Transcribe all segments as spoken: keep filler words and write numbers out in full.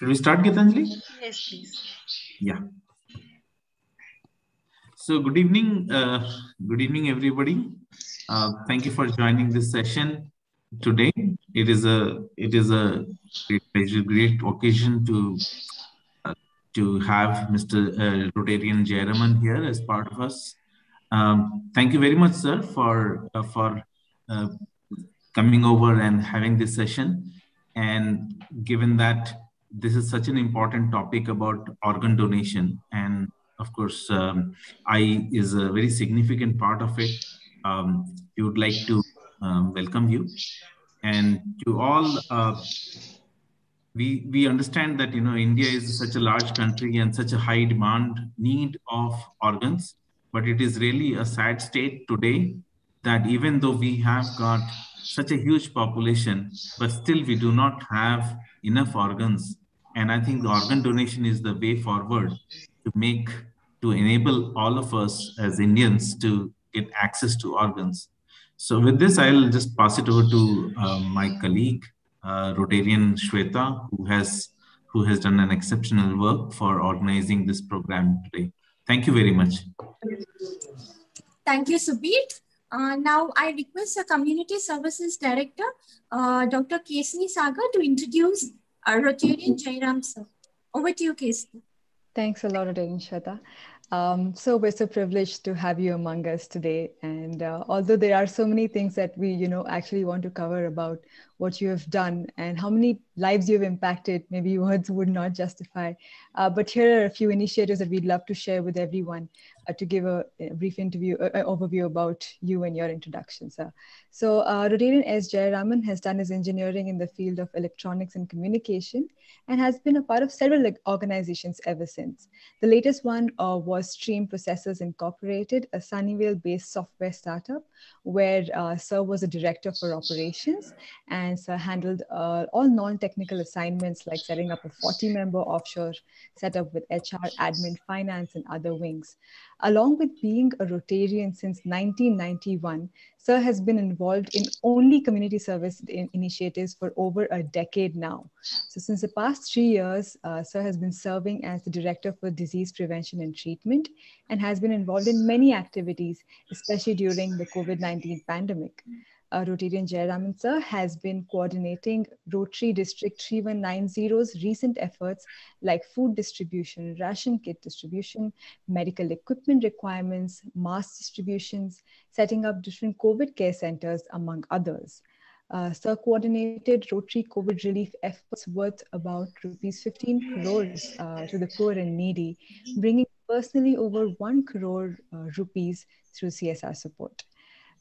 Should we start, Gitanjali? Yes, please. Yeah. So good evening. Uh, good evening, everybody. Uh, thank you for joining this session today. It is a it is a great, great occasion to uh, to have Mister Uh, Rotarian Jayaraman here as part of us. Um, thank you very much, sir, for uh, for uh, coming over and having this session. And given that this is such an important topic about organ donation, and of course, um, I is a very significant part of it. Um, we would like to um, welcome you, and to all. Uh, we we understand that you know India is such a large country and such a high demand need of organs, but it is really a sad state today that even though we have got such a huge population, but still we do not have enough organs. And I think the organ donation is the way forward to make, to enable all of us as Indians to get access to organs. So with this, I'll just pass it over to uh, my colleague, uh, Rotarian Shweta, who has, who has done an exceptional work for organizing this program today. Thank you very much. Thank you, Subir. Uh, now, I request the Community Services Director, uh, Doctor Kesni Sagar, to introduce uh, Rotarian Jairam, sir. Over to you, Kesni. Thanks a lot, Rotarian Shweta. Um, so we're so privileged to have you among us today. And uh, although there are so many things that we, you know, actually want to cover about what you have done and how many lives you've impacted, maybe words would not justify. Uh, but here are a few initiatives that we'd love to share with everyone uh, to give a, a brief interview, uh, overview about you and your introduction, sir. So uh, Rotarian S. Jayaraman has done his engineering in the field of electronics and communication and has been a part of several organizations ever since. The latest one uh, was Stream Processors Incorporated, a Sunnyvale-based software startup, where uh, Sir was a director for operations, and Sir handled uh, all non-technical assignments like setting up a forty-member offshore setup with H R, admin, finance, and other wings. Along with being a Rotarian since nineteen ninety-one, Sir has been involved in only community service in initiatives for over a decade now. So since the past three years, uh, Sir has been serving as the Director for Disease Prevention and Treatment and has been involved in many activities, especially during the COVID nineteen pandemic. Uh, Rotarian Jayaraman sir has been coordinating Rotary District three one nine zero's recent efforts like food distribution, ration kit distribution, medical equipment requirements, mask distributions, setting up different COVID care centers, among others. Uh, Sir coordinated Rotary COVID relief efforts worth about rupees fifteen crores uh, to the poor and needy, bringing personally over one crore uh, rupees through C S R support.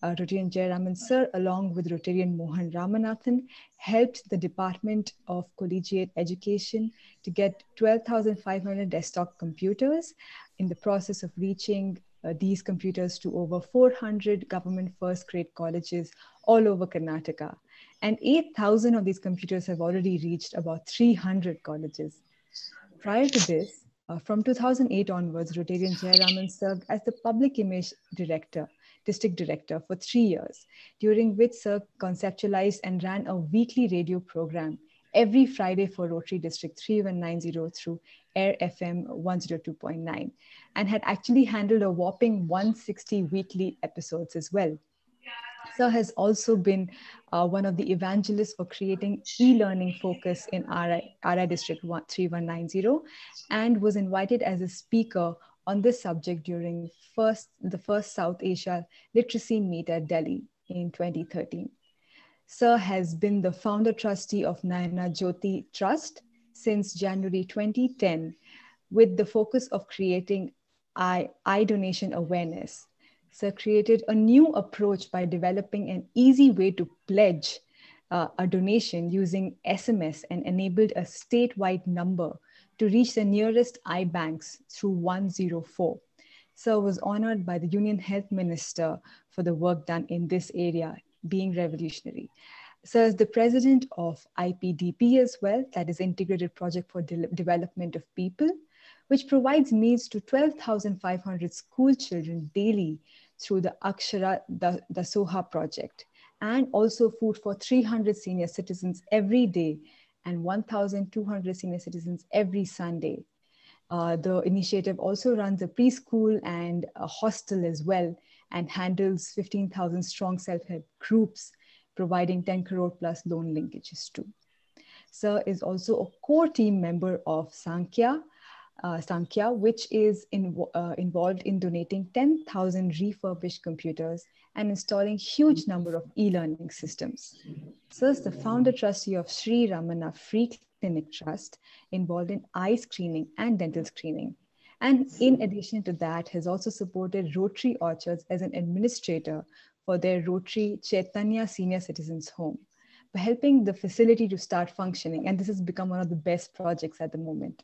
Uh, Rotarian Jayaraman sir, along with Rotarian Mohan Ramanathan, helped the Department of Collegiate Education to get twelve thousand five hundred desktop computers in the process of reaching uh, these computers to over four hundred government first grade colleges all over Karnataka. And eight thousand of these computers have already reached about three hundred colleges. Prior to this, uh, from two thousand eight onwards, Rotarian Jayaraman served as the Public Image Director District Director for three years, during which Sir conceptualized and ran a weekly radio program every Friday for Rotary District three one nine zero through Air F M one oh two point nine, and had actually handled a whopping one hundred sixty weekly episodes as well. Sir has also been uh, one of the evangelists for creating e-learning focus in R I, R I District three one nine zero, and was invited as a speaker on this subject during first, the first South Asia Literacy Meet at Delhi in twenty thirteen. Sir has been the founder trustee of Nayana Jyoti Trust since January twenty ten, with the focus of creating eye, eye donation awareness. Sir created a new approach by developing an easy way to pledge uh, a donation using S M S, and enabled a statewide number to reach the nearest eye banks through one zero four. Sir was honored by the Union Health Minister for the work done in this area, being revolutionary. Sir is the president of I P D P as well, that is Integrated Project for De- Development of People, which provides meals to twelve thousand five hundred school children daily through the Akshara Dasoha project, and also food for three hundred senior citizens every day and one thousand two hundred senior citizens every Sunday. Uh, the initiative also runs a preschool and a hostel as well, and handles fifteen thousand strong self-help groups, providing ten crore plus loan linkages too. Sir is also a core team member of Sankhya, uh, Sankhya which is in, uh, involved in donating ten thousand refurbished computers and installing huge number of e-learning systems. Sir is the founder trustee of Sri Ramana Free Clinic Trust, involved in eye screening and dental screening. And in addition to that, has also supported Rotary Orchards as an administrator for their Rotary Chaitanya Senior Citizens Home, for helping the facility to start functioning. And this has become one of the best projects at the moment.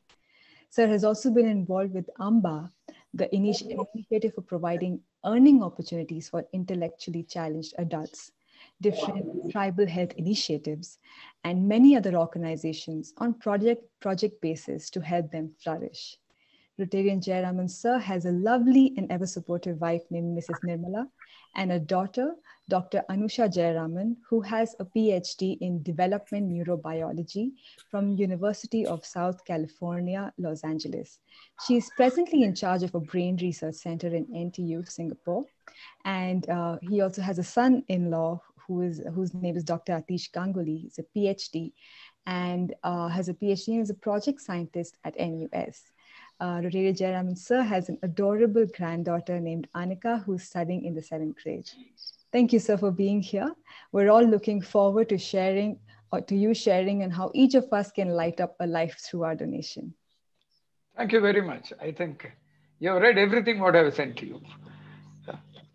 Sir has also been involved with AMBA, the initiative for providing earning opportunities for intellectually challenged adults, different tribal health initiatives, and many other organizations on project, project basis to help them flourish. Rotarian Jayaraman Sir has a lovely and ever supportive wife named Missus Nirmala and a daughter, Doctor Anusha Jayaraman, who has a PhD in development neurobiology from University of South California, Los Angeles. She is presently in charge of a brain research center in N T U, Singapore. And uh, he also has a son-in-law who is, whose name is Doctor Atish Ganguly. He's a PhD and uh, has a PhD and is a project scientist at N U S. Uh, Rotarian Jayaraman Sir has an adorable granddaughter named Anika, who's studying in the seventh grade. Thank you, sir, for being here. We're all looking forward to sharing, or to you sharing, and how each of us can light up a life through our donation. Thank you very much. I think you have read everything what I have sent to you.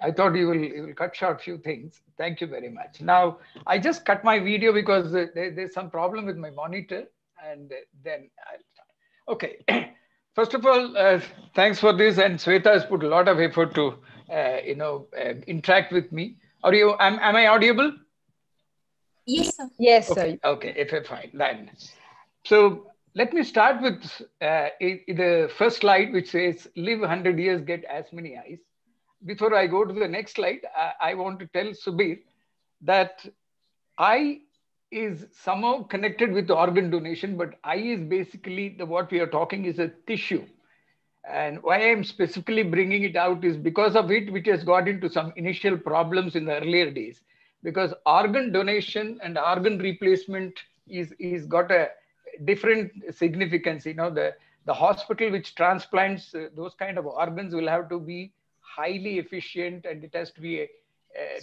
I thought you will, you will cut short few things. Thank you very much. Now, I just cut my video because there, there's some problem with my monitor, and then I'll try. Okay. First of all, uh, thanks for this, and Sweta has put a lot of effort to, uh, you know, uh, interact with me. Are you? Am, am I audible? Yes, sir. Yes, sir. Okay, okay. If I fine, then. So let me start with uh, the first slide, which says, "Live one hundred years, get as many eyes." Before I go to the next slide, I, I want to tell Subir that I is somehow connected with the organ donation, but eye is basically the what we are talking is a tissue. And why I'm specifically bringing it out is because of it, which has got into some initial problems in the earlier days, because organ donation and organ replacement is, is got a different significance. You know, the, the hospital which transplants uh, those kind of organs will have to be highly efficient, and it has to be uh,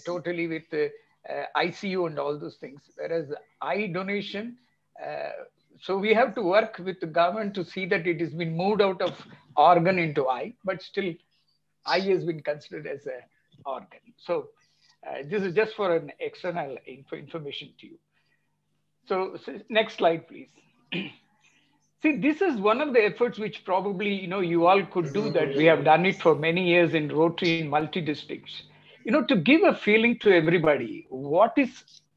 totally with uh, Uh, I C U and all those things, whereas eye donation. Uh, so we have to work with the government to see that it has been moved out of organ into eye, but still eye has been considered as an organ. So uh, this is just for an external inf information to you. So, so next slide, please. See, this is one of the efforts which probably, you know, you all could do that. We have done it for many years in Rotary in multi-districts. You know, to give a feeling to everybody, what is,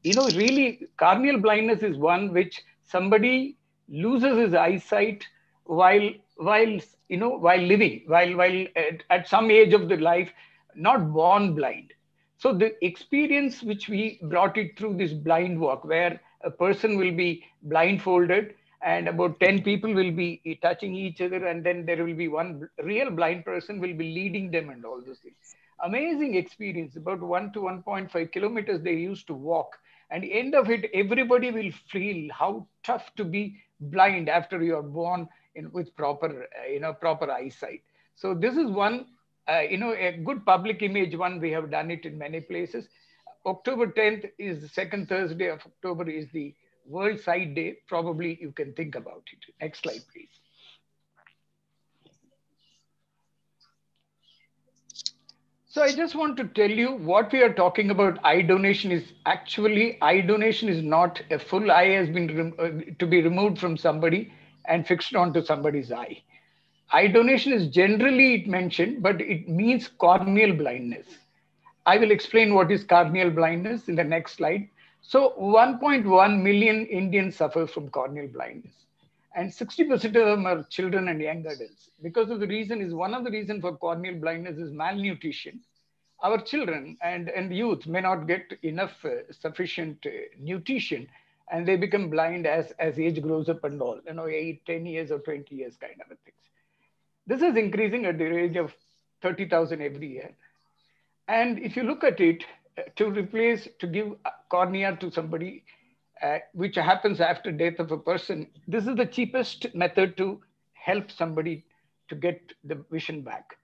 you know, really corneal blindness is one which somebody loses his eyesight while, while you know, while living, while, while at, at some age of the life, not born blind. So the experience which we brought it through this blind walk, where a person will be blindfolded and about ten people will be touching each other, and then there will be one real blind person will be leading them and all those things. Amazing experience, about one to one point five kilometers they used to walk, and end of it everybody will feel how tough to be blind after you are born in, with proper uh, you know proper eyesight. So this is one uh, you know a good public image one. We have done it in many places. October tenth is the second Thursday of October is the World Sight Day. Probably you can think about it. Next slide, please. So I just want to tell you what we are talking about. Eye donation is actually, eye donation is not a full eye has been uh, to be removed from somebody and fixed onto somebody's eye. Eye donation is generally it mentioned, but it means corneal blindness. I will explain what is corneal blindness in the next slide. So one point one million Indians suffer from corneal blindness, and sixty percent of them are children and young adults. Because of the reason is, one of the reasons for corneal blindness is malnutrition. Our children and, and youth may not get enough uh, sufficient uh, nutrition and they become blind as, as age grows up and all, you know, eight, ten years or twenty years kind of things. This is increasing at the rate of thirty thousand every year. And if you look at it, to replace, to give cornea to somebody, uh, which happens after death of a person, this is the cheapest method to help somebody to get the vision back.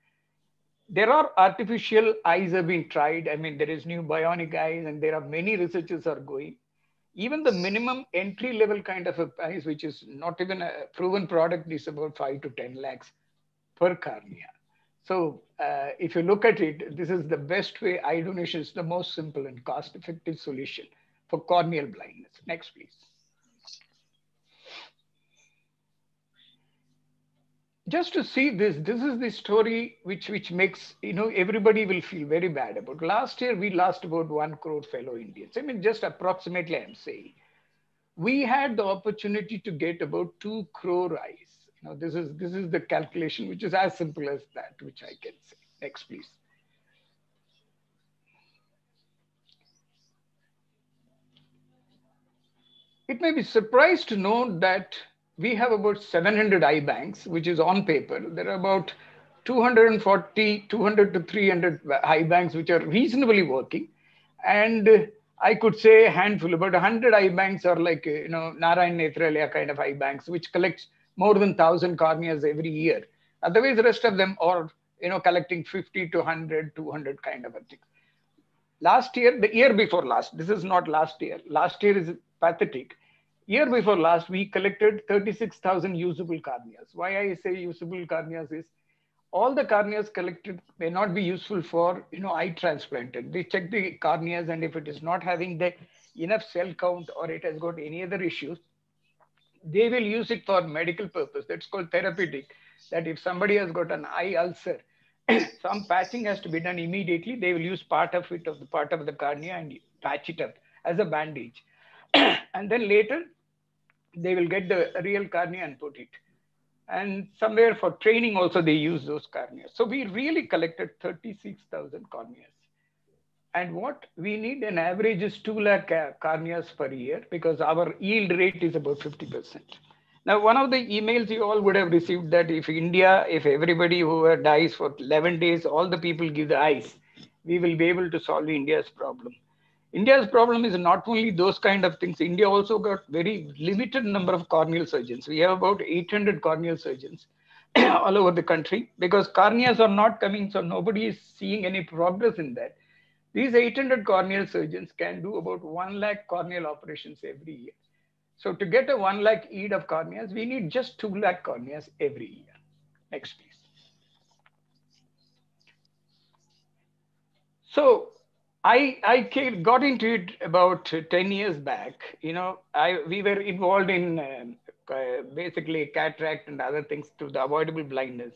There are artificial eyes have been tried. I mean, there is new bionic eyes and there are many researchers are going. Even the minimum entry level kind of a price, which is not even a proven product, is about five to ten lakhs per cornea. So uh, if you look at it, this is the best way. Eye donation is the most simple and cost effective solution for corneal blindness. Next, please. Just to see this, this is the story which, which makes, you know, everybody will feel very bad about. Last year, we lost about one crore fellow Indians. I mean, just approximately, I'm saying. We had the opportunity to get about two crore eyes. You know, this is, this is the calculation, which is as simple as that, which I can say. Next, please. It may be surprised to know that we have about seven hundred eye banks, which is on paper. There are about two hundred forty, two hundred to three hundred eye banks, which are reasonably working. And I could say a handful, about one hundred eye banks are like, you know, Narayan Netralaya kind of eye banks, which collects more than one thousand corneas every year. Otherwise, the rest of them are, you know, collecting fifty to one hundred, two hundred kind of a thing. Last year, the year before last, this is not last year. Last year is pathetic. Year before last, we collected thirty-six thousand usable corneas. Why I say usable corneas is all the corneas collected may not be useful for, you know, eye transplanted. They check the corneas, and if it is not having the enough cell count or it has got any other issues, they will use it for medical purpose. That's called therapeutic. That if somebody has got an eye ulcer, some patching has to be done immediately. They will use part of it of the part of the cornea and patch it up as a bandage. And then later, they will get the real cornea and put it. And somewhere for training also, they use those corneas. So we really collected thirty-six thousand corneas. And what we need an average is two lakh corneas per year because our yield rate is about fifty percent. Now, one of the emails you all would have received that if India, if everybody who dies for eleven days, all the people give the eyes, we will be able to solve India's problem. India's problem is not only those kind of things. India also got very limited number of corneal surgeons. We have about eight hundred corneal surgeons all over the country because corneas are not coming, so nobody is seeing any progress in that. These eight hundred corneal surgeons can do about one lakh corneal operations every year. So to get a one lakh yield of corneas, we need just two lakh corneas every year. Next, please. So, I, I got into it about ten years back. You know, I, we were involved in um, uh, basically cataract and other things to the avoidable blindness.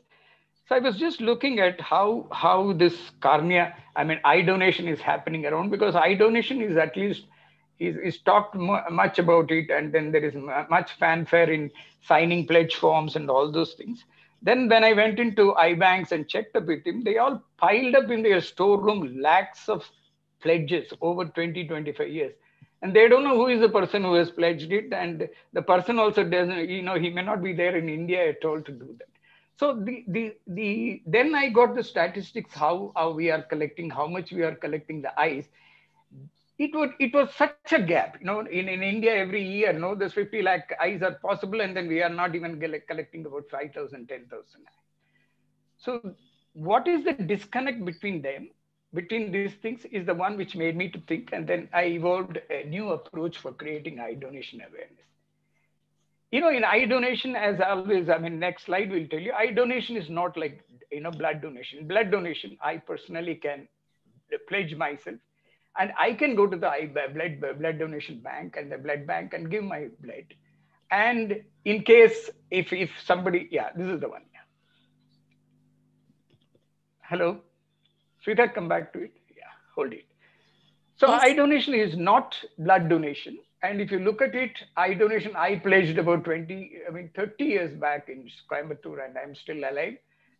So I was just looking at how, how this cornea, I mean, eye donation is happening around because eye donation is at least, is, is talked mo much about it. And then there is much fanfare in signing pledge forms and all those things. Then when I went into eye banks and checked up with them, they all piled up in their storeroom lakhs of pledges over twenty, twenty-five years. And they don't know who is the person who has pledged it. And the person also doesn't, you know, he may not be there in India at all to do that. So the, the, the, then I got the statistics, how, how we are collecting, how much we are collecting the eyes. It, would, it was such a gap, you know, in, in India every year, you know, this fifty lakh eyes are possible. And then we are not even collecting about five thousand, ten thousand. So what is the disconnect between them? Between these things is the one which made me to think, and then I evolved a new approach for creating eye donation awareness. You know, in eye donation, as always, I mean, next slide will tell you, eye donation is not like, you know, blood donation. Blood donation, I personally can pledge myself, and I can go to the eye blood, blood donation bank and the blood bank and give my blood. And in case, if, if somebody, yeah, this is the one. Hello? Sridhar, come back to it. Yeah, hold it. So yes. Eye donation is not blood donation. And if you look at it, eye donation, I pledged about twenty, I mean, thirty years back in Coimbatore, and I'm still alive.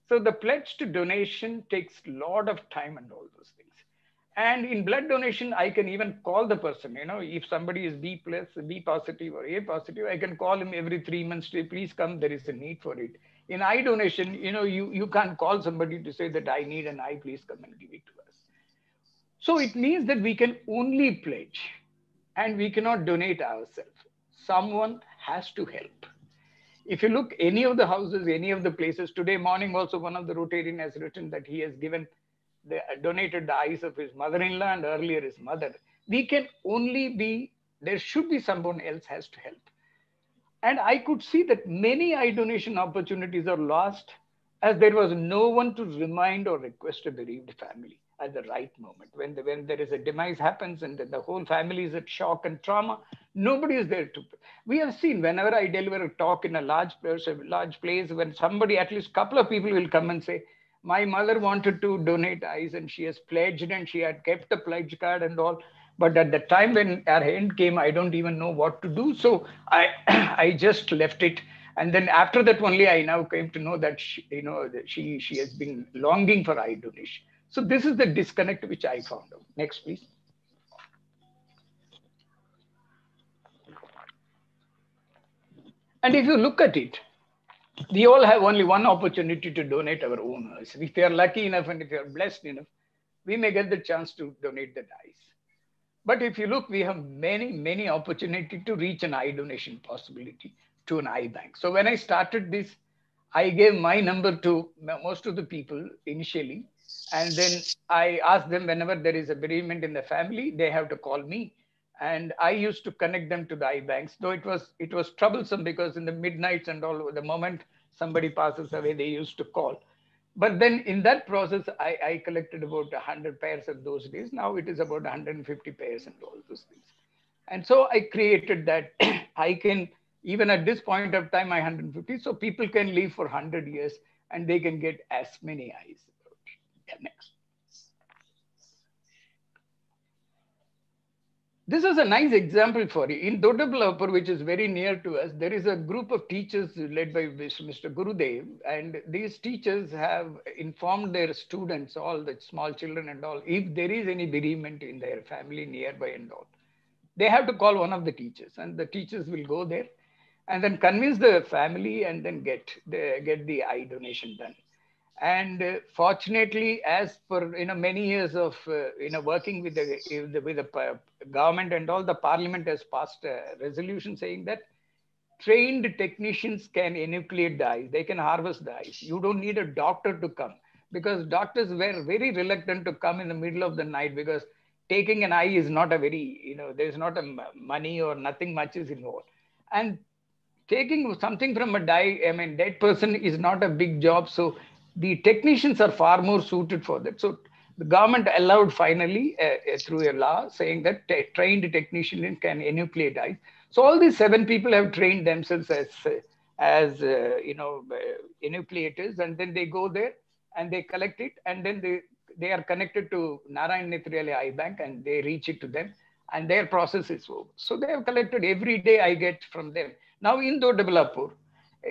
So the pledge to donation takes a lot of time and all those things. And in blood donation, I can even call the person, you know, if somebody is B plus, B positive or A positive, I can call him every three months to please come, there is a need for it. In eye donation, you know, you, you can't call somebody to say that I need an eye, please come and give it to us. So it means that we can only pledge and we cannot donate ourselves. Someone has to help. If you look any of the houses, any of the places, today morning also one of the Rotarian has written that he has given They donated the eyes of his mother-in-law and earlier his mother. We can only be, there should be someone else has to help. And I could see that many eye donation opportunities are lost as there was no one to remind or request a bereaved family at the right moment. When, the, when there is a demise happens and the, the whole family is at shock and trauma, nobody is there to. We have seen whenever I deliver a talk in a large place, a large place when somebody, at least a couple of people will come and say, my mother wanted to donate eyes and she has pledged and she had kept the pledge card and all. But at the time when our end came, I don't even know what to do. So I, I just left it. And then after that only, I now came to know that she, you know, she, she has been longing for eye donation. So this is the disconnect which I found out. Next, please. And if you look at it, we all have only one opportunity to donate our own eyes. If we are lucky enough and if we are blessed enough, we may get the chance to donate the eyes. But if you look, we have many, many opportunities to reach an eye donation possibility to an eye bank. So when I started this, I gave my number to most of the people initially. And then I asked them whenever there is a bereavement in the family, they have to call me. And I used to connect them to the eye banks, though it was it was troublesome because in the midnights and all, the moment somebody passes away, they used to call. But then in that process, I, I collected about one hundred pairs of those days. Now it is about one hundred fifty pairs and all those things. And so I created that. I can, even at this point of time, I one hundred fifty. So people can live for one hundred years and they can get as many eyes. Yeah, next. This is a nice example for you. In Doddaballapur, which is very near to us, there is a group of teachers led by Mister Gurudev. And these teachers have informed their students, all the small children and all, if there is any bereavement in their family nearby and all, they have to call one of the teachers. And the teachers will go there and then convince the family and then get the, get the eye donation done. And uh, fortunately, as for you know, many years of uh, you know, working with the, with the government and all, the parliament has passed a resolution saying that trained technicians can enucleate the eyes. They can harvest the eyes. You don't need a doctor to come because doctors were very reluctant to come in the middle of the night because taking an eye is not a very, you know, there's not a money or nothing much is involved. And taking something from a die, I mean, dead person is not a big job. So the technicians are far more suited for that. So the government allowed finally uh, uh, through a law saying that trained technicians can enucleate eyes. So all these seven people have trained themselves as, uh, as uh, you know, uh, enucleators, and then they go there and they collect it, and then they, they are connected to Narayan Nethriyalaya Eye Bank and they reach it to them and their process is over. So they have collected every day I get from them. Now in Doddaballapur,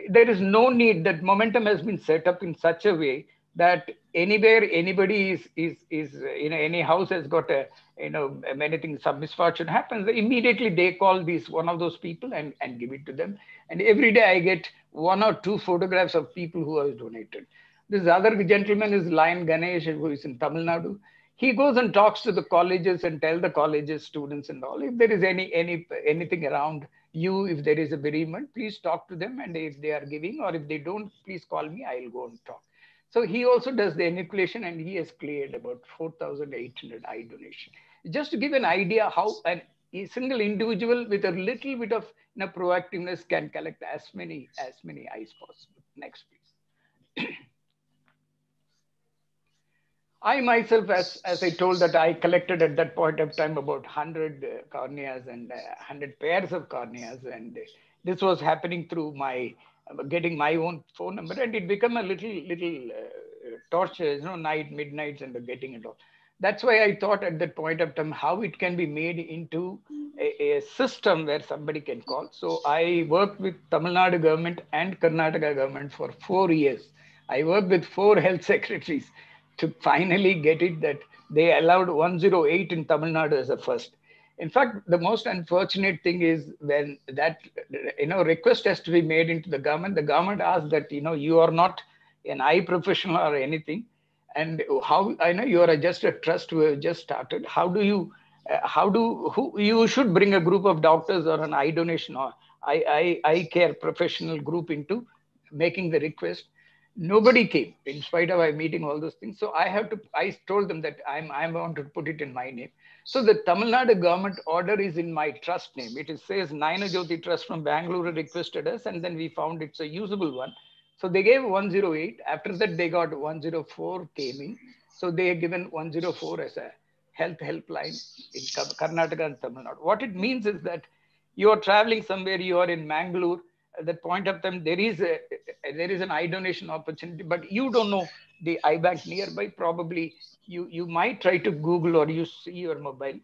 there is no need. That momentum has been set up in such a way that anywhere anybody is, is, is you know, any house has got a, you know, many things, some misfortune happens, immediately they call these, one of those people and, and give it to them. And every day I get one or two photographs of people who have donated. This other gentleman is Lion Ganesh, who is in Tamil Nadu. He goes and talks to the colleges and tell the colleges, students and all, if there is any, any anything around you, if there is a bereavement, please talk to them. And if they are giving or if they don't, please call me, I'll go and talk. So he also does the enucleation and he has cleared about four thousand eight hundred eye donation. Just to give an idea how an, a single individual with a little bit of you know, proactiveness can collect as many, as many eyes possible. Next, please. I myself, as, as I told that I collected at that point of time about one hundred uh, corneas and uh, one hundred pairs of corneas. And uh, this was happening through my uh, getting my own phone number. And it became a little, little uh, torture, you know, night, midnights and the getting it all. That's why I thought at that point of time how it can be made into a, a system where somebody can call. So I worked with Tamil Nadu government and Karnataka government for four years. I worked with four health secretaries to finally get it that they allowed one oh eight in Tamil Nadu as a first. In fact, the most unfortunate thing is when that you know request has to be made into the government, the government asks that you know you are not an eye professional or anything, and how I know you are just a trust who have just started. How do you uh, how do who you should bring a group of doctors or an eye donation or eye eye care professional group into making the request. Nobody came in spite of I meeting all those things. So I have to, I told them that I'm, I want to put it in my name. So the Tamil Nadu government order is in my trust name. It is, says Naina Jyoti Trust from Bangalore requested us, and then we found it's a usable one. So they gave one oh eight. After that, they got one oh four came in. So they have given one oh four as a health helpline in Karnataka and Tamil Nadu. What it means is that you are traveling somewhere, you are in Mangalore, at that point of time, there is a, there is an eye donation opportunity, but you don't know the eye bank nearby. Probably you, you might try to Google or you see your mobile.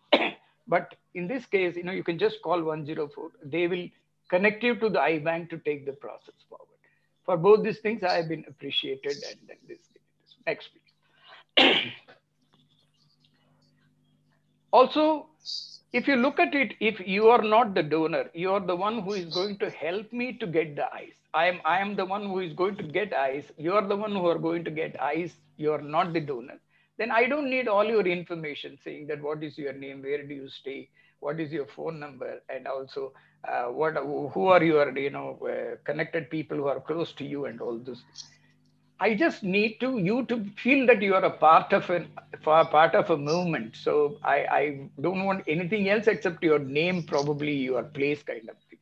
But in this case, you know, you can just call one oh four. They will connect you to the eye bank to take the process forward. For both these things, I have been appreciated. And then this, this next please. Also, if you look at it, if you are not the donor, you are the one who is going to help me to get the eyes. I am, I am the one who is going to get eyes. You are the one who are going to get eyes. You are not the donor. Then I don't need all your information saying that what is your name, where do you stay, what is your phone number, and also uh, what, who are your you know, uh, connected people who are close to you and all this. I just need to you to feel that you are a part of an part of a movement. So I, I don't want anything else except your name, probably your place, kind of thing.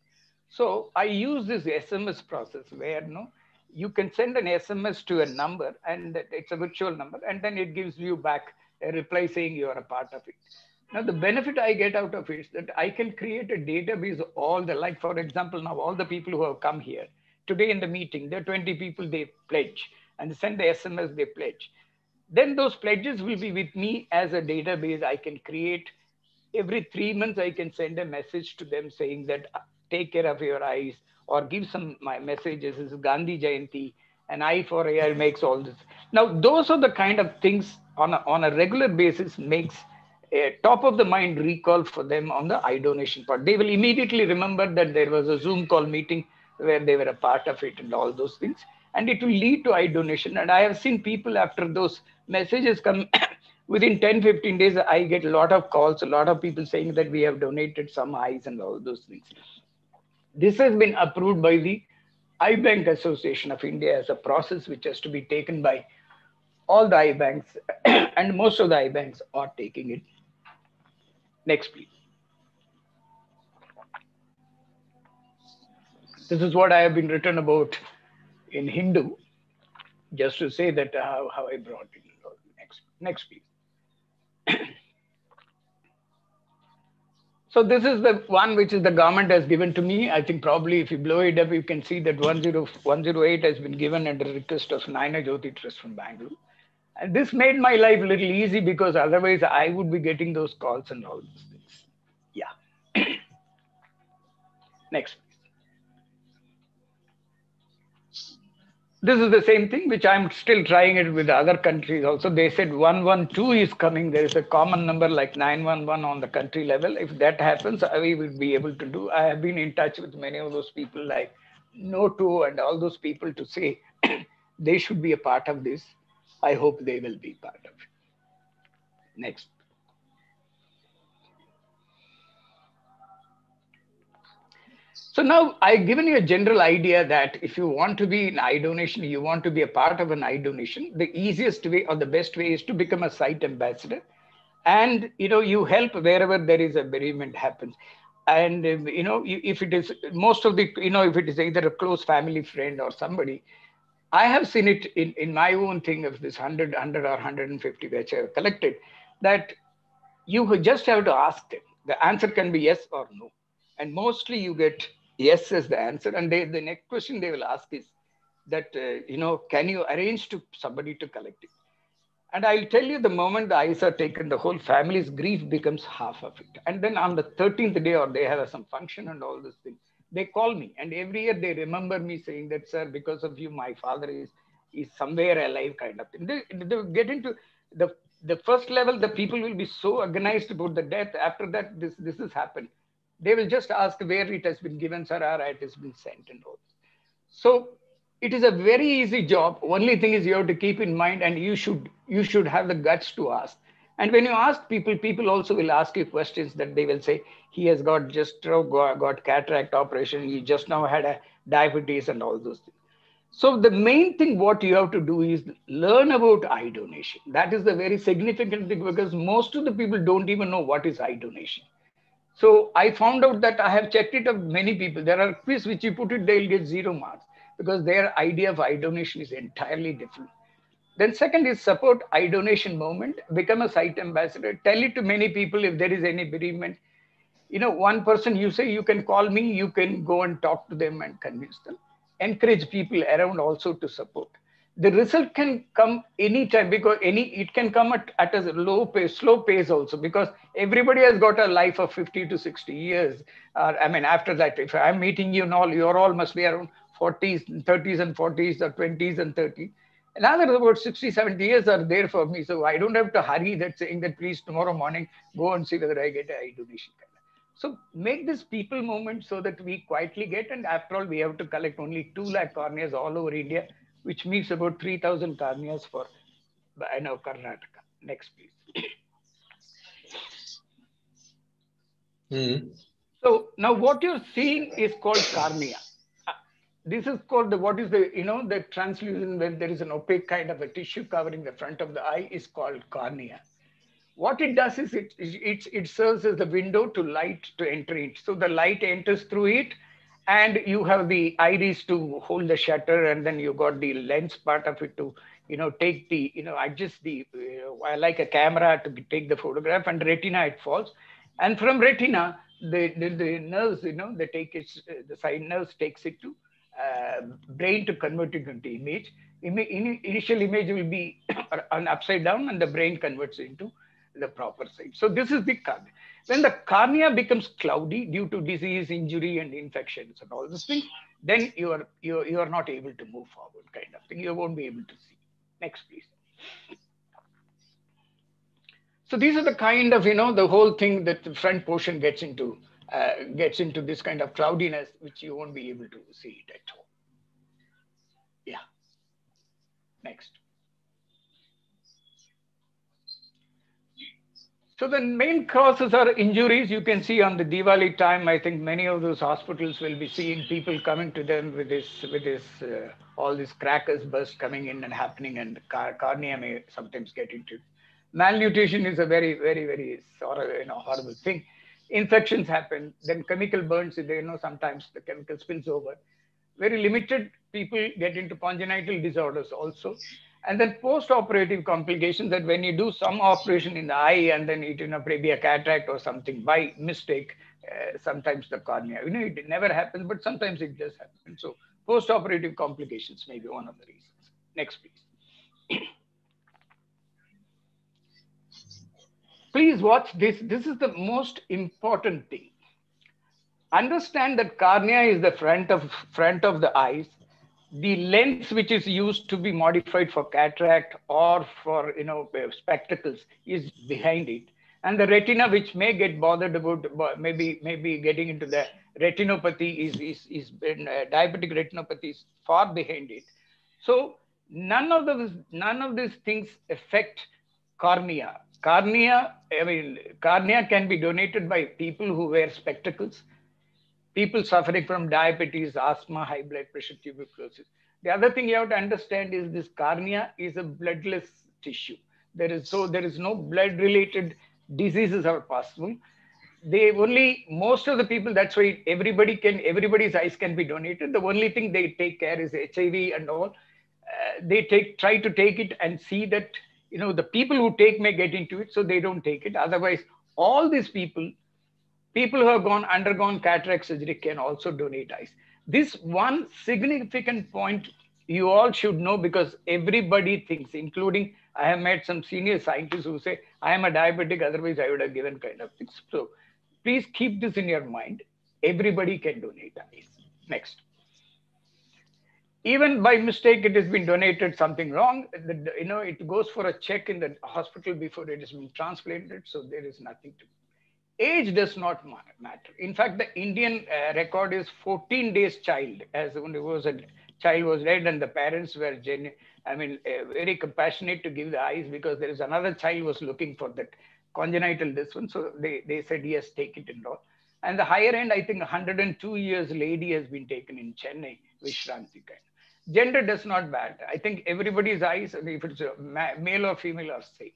So I use this S M S process where no, you can send an S M S to a number, and it's a virtual number, and then it gives you back a reply saying you are a part of it. Now the benefit I get out of it is that I can create a database of all the like, for example, now all the people who have come here today in the meeting, there are twenty people they pledge. And send the S M S they pledge. Then those pledges will be with me as a database. I can create every three months. I can send a message to them saying that take care of your eyes or give some my messages. This is Gandhi Jayanti, an eye for eye makes all this. Now those are the kind of things on a, on a regular basis makes a top of the mind recall for them on the eye donation part. They will immediately remember that there was a Zoom call meeting where they were a part of it and all those things. And it will lead to eye donation. And I have seen people after those messages come within ten, fifteen days, I get a lot of calls, a lot of people saying that we have donated some eyes and all those things. This has been approved by the Eye Bank Association of India as a process which has to be taken by all the eye banks and most of the eye banks are taking it. Next, please. This is what I have been written about in Hindu, just to say that how, how I brought it. Next, next please. So this is the one which is the government has given to me. I think probably if you blow it up, you can see that one oh eight has been given under request of Naina Jyoti Trust from Bangalore. And this made my life a little easy because otherwise I would be getting those calls and all those things. Yeah. Next. This is the same thing, which I'm still trying it with other countries also. They said one one two is coming. There is a common number like nine one one on the country level. If that happens, we will be able to do. I have been in touch with many of those people like No two and all those people to say they should be a part of this. I hope they will be part of it. Next. So now I've given you a general idea that if you want to be an eye donation, you want to be a part of an eye donation, the easiest way or the best way is to become a site ambassador. And, you know, you help wherever there is a bereavement happens. And, you know, if it is most of the, you know, if it is either a close family friend or somebody, I have seen it in, in my own thing of this one hundred, one hundred or one hundred fifty which I have collected, that you just have to ask them. The answer can be yes or no. And mostly you get yes is the answer. And they, the next question they will ask is that, uh, you know, can you arrange to somebody to collect it? And I'll tell you the moment the eyes are taken, the whole family's grief becomes half of it. And then on the thirteenth day or they have some function and all those things, they call me. And every year they remember me saying that, sir, because of you, my father is, is somewhere alive kind of thing. They, they get into the, the first level, the people will be so agonized about the death. After that, this, this has happened. They will just ask where it has been given, sir, or it has been sent, and all. So it is a very easy job. Only thing is you have to keep in mind, and you should, you should have the guts to ask. And when you ask people, people also will ask you questions that they will say, he has got just got, got cataract operation, he just now had a diabetes and all those things. So the main thing what you have to do is learn about eye donation. That is the very significant thing, because most of the people don't even know what is eye donation. So I found out that I have checked it of many people. There are quiz which you put it, they'll get zero marks because their idea of eye donation is entirely different. Then second is support eye donation movement, become a site ambassador, tell it to many people if there is any bereavement. You know, one person you say, you can call me, you can go and talk to them and convince them. Encourage people around also to support. The result can come anytime, because any it can come at, at a low pace, slow pace also, because everybody has got a life of fifty to sixty years. Uh, I mean, after that, if I'm meeting you and all, you're all must be around forties, thirties and forties or twenties and thirties. In other words, about sixty, seventy years are there for me. So I don't have to hurry that saying that please tomorrow morning, go and see whether I get an eye donation. So make this people movement so that we quietly get, and after all, we have to collect only two lakh corneas all over India, which means about three thousand corneas for, I know, Karnataka. Next, please. Mm-hmm. So now what you're seeing is called cornea. This is called the, what is the, you know, the translucent, when there is an opaque kind of a tissue covering the front of the eye is called cornea. What it does is it, it, it serves as the window to light to enter it. So the light enters through it, and you have the iris to hold the shutter, and then you got the lens part of it to, you know, take the, you know, adjust the, you know, like a camera to take the photograph, and retina it falls. And from retina, the, the, the nerves, you know, they take it, the side nerves takes it to Uh, brain to convert it into image. Ima in initial image will be an upside down, and the brain converts into the proper side. So this is the cornea. When the cornea becomes cloudy due to disease, injury, and infections and all these things, then you are you are, you are not able to move forward, kind of thing. You won't be able to see. Next, please. So these are the kind of, you know, the whole thing that the front portion gets into. Uh, gets into this kind of cloudiness, which you won't be able to see it at all. Yeah. Next. So the main causes are injuries. You can see on the Diwali time, I think many of those hospitals will be seeing people coming to them with this, with this, uh, all these crackers burst coming in and happening, and car cornea may sometimes get into. Malnutrition is a very, very, very sorry, you know, horrible thing. Infections happen, then chemical burns, you know, sometimes the chemical spills over. Very limited people get into congenital disorders also. And then post-operative complications, that when you do some operation in the eye and then it, you know, maybe a cataract or something by mistake, uh, sometimes the cornea, you know, it never happens, but sometimes it does happen. So post-operative complications may be one of the reasons. Next, please. Please watch this. This is the most important thing. Understand that cornea is the front of, front of the eyes. The lens which is used to be modified for cataract or for, you know, spectacles is behind it. And the retina, which may get bothered about, maybe, maybe getting into the retinopathy, is, is, is uh, diabetic retinopathy is far behind it. So none of those, none of these things affect cornea. Cornea, I mean, cornea can be donated by people who wear spectacles, people suffering from diabetes, asthma, high blood pressure, tuberculosis. The other thing you have to understand is this cornea is a bloodless tissue. There is, so there is no blood-related diseases are possible. They only, most of the people, that's why everybody can, everybody's eyes can be donated. The only thing they take care is H I V and all. Uh, they take, try to take it and see that, you know, the people who take may get into it, so they don't take it. Otherwise, all these people, people who have gone undergone cataract surgery can also donate eyes. This one significant point you all should know, because everybody thinks, including I have met some senior scientists who say, I am a diabetic, otherwise I would have given kind of things. So please keep this in your mind. Everybody can donate eyes. Next. Even by mistake, it has been donated something wrong. The, you know, it goes for a check in the hospital before it is being transplanted. So there is nothing to. Age does not matter. In fact, the Indian uh, record is fourteen days child, as when it was a child was dead, and the parents were genu I mean, uh, very compassionate to give the eyes, because there is another child was looking for that congenital this one. So they, they said, yes, take it and all. And the higher end, I think one hundred two years lady has been taken in Chennai, Vishranti kind. Gender does not matter. I think everybody's eyes, if it's male or female, are same.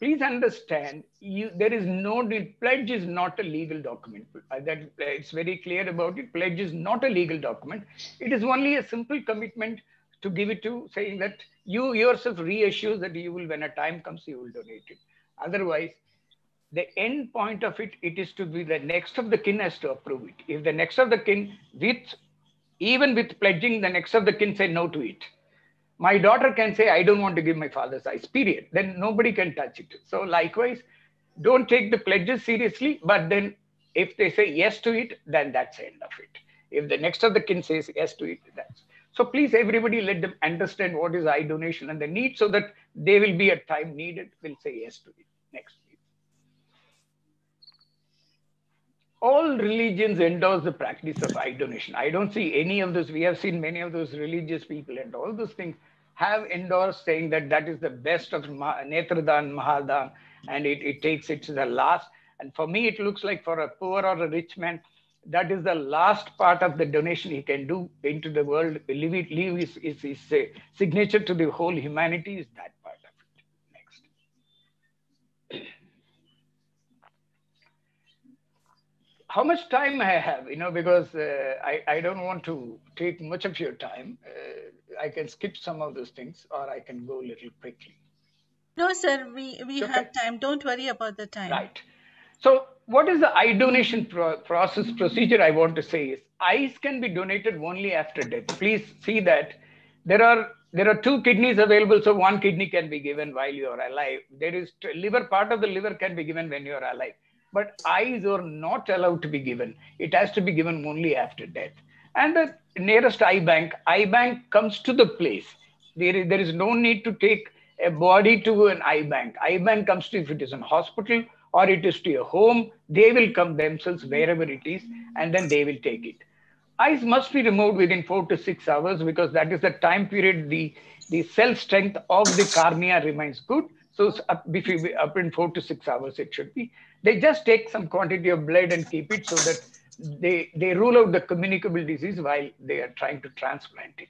Please understand, you, there is no need, pledge is not a legal document. That, it's very clear about it. Pledge is not a legal document. It is only a simple commitment to give it to, saying that you yourself reassure that you will, when a time comes, you will donate it. Otherwise, the end point of it, it is to be the next of the kin has to approve it. If the next of the kin, with, even with pledging, the next of the kin say no to it. My daughter can say, I don't want to give my father's eyes, period. Then nobody can touch it. So likewise, don't take the pledges seriously, but then if they say yes to it, then that's the end of it. If the next of the kin says yes to it, that's. So please, everybody, let them understand what is eye donation and the need, so that they will be at time needed, will say yes to it. Next. All religions endorse the practice of eye donation. I don't see any of this. We have seen many of those religious people and all those things have endorsed, saying that that is the best of Netradan, Mahadan, and it, it takes it to the last. And for me, it looks like for a poor or a rich man, that is the last part of the donation he can do into the world. Leave, it, leave his, his, his uh, signature to the whole humanity is that part of it. Next. How much time I have, you know, because uh, I, I don't want to take much of your time. Uh, I can skip some of those things, or I can go a little quickly. No, sir, we, we so have time. Don't worry about the time. Right. So what is the eye donation pro process procedure I want to say is, eyes can be donated only after death. Please see that there are, there are two kidneys available. So one kidney can be given while you are alive. There is liver, part of the liver can be given when you are alive. But eyes are not allowed to be given. It has to be given only after death. And the nearest eye bank, eye bank comes to the place. There is, there is no need to take a body to an eye bank. Eye bank comes to, if it is a hospital or it is to your home, they will come themselves wherever it is, and then they will take it. Eyes must be removed within four to six hours because that is the time period the, the cell strength of the cornea remains good. So up, if you, up in four to six hours, it should be. They just take some quantity of blood and keep it so that they, they rule out the communicable disease while they are trying to transplant it.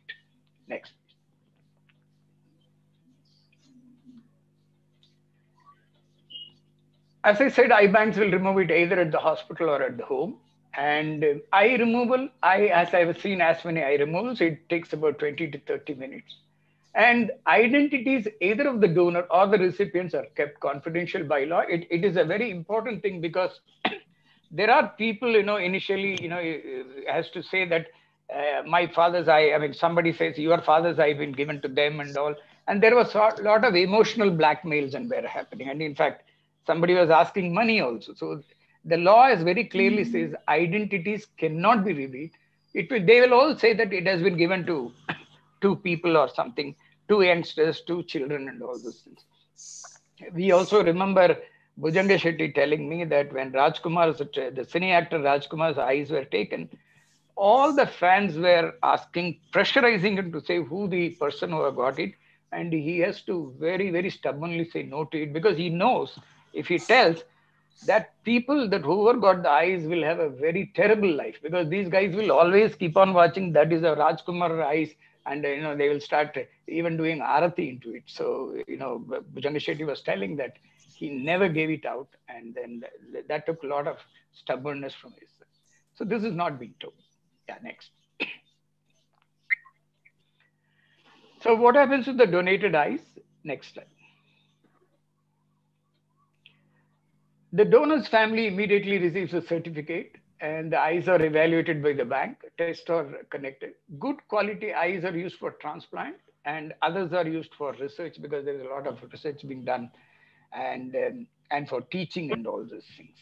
Next. As I said, eye banks will remove it either at the hospital or at the home. And uh, eye removal, I, as I've seen as many eye removals, it takes about twenty to thirty minutes. And identities, either of the donor or the recipients, are kept confidential by law. It, it is a very important thing because there are people, you know, initially, you know, has to say that uh, my father's eye, I mean, somebody says your father's eye been given to them and all. And there was a lot of emotional blackmails and were happening. And in fact, somebody was asking money also. So the law is very clearly says identities cannot be revealed. It will, they will all say that it has been given to two people or something. Two youngsters, two children, and all those things. We also remember Bhujanga Shetty telling me that when Rajkumar's, the cine actor Rajkumar's eyes were taken, all the fans were asking, pressurizing him to say who the person who got it. And he has to very, very stubbornly say no to it because he knows if he tells that people that whoever got the eyes will have a very terrible life because these guys will always keep on watching. That is a Rajkumar eyes. And, you know, they will start even doing arati into it. So, you know, Bhujanga Shetty was telling that he never gave it out. And then that, that took a lot of stubbornness from his. So this is not being told. Yeah, next. So what happens to the donated eyes? Next slide. The donor's family immediately receives a certificate. And the eyes are evaluated by the bank, test or connected. Good quality eyes are used for transplant and others are used for research because there is a lot of research being done and, um, and for teaching and all those things.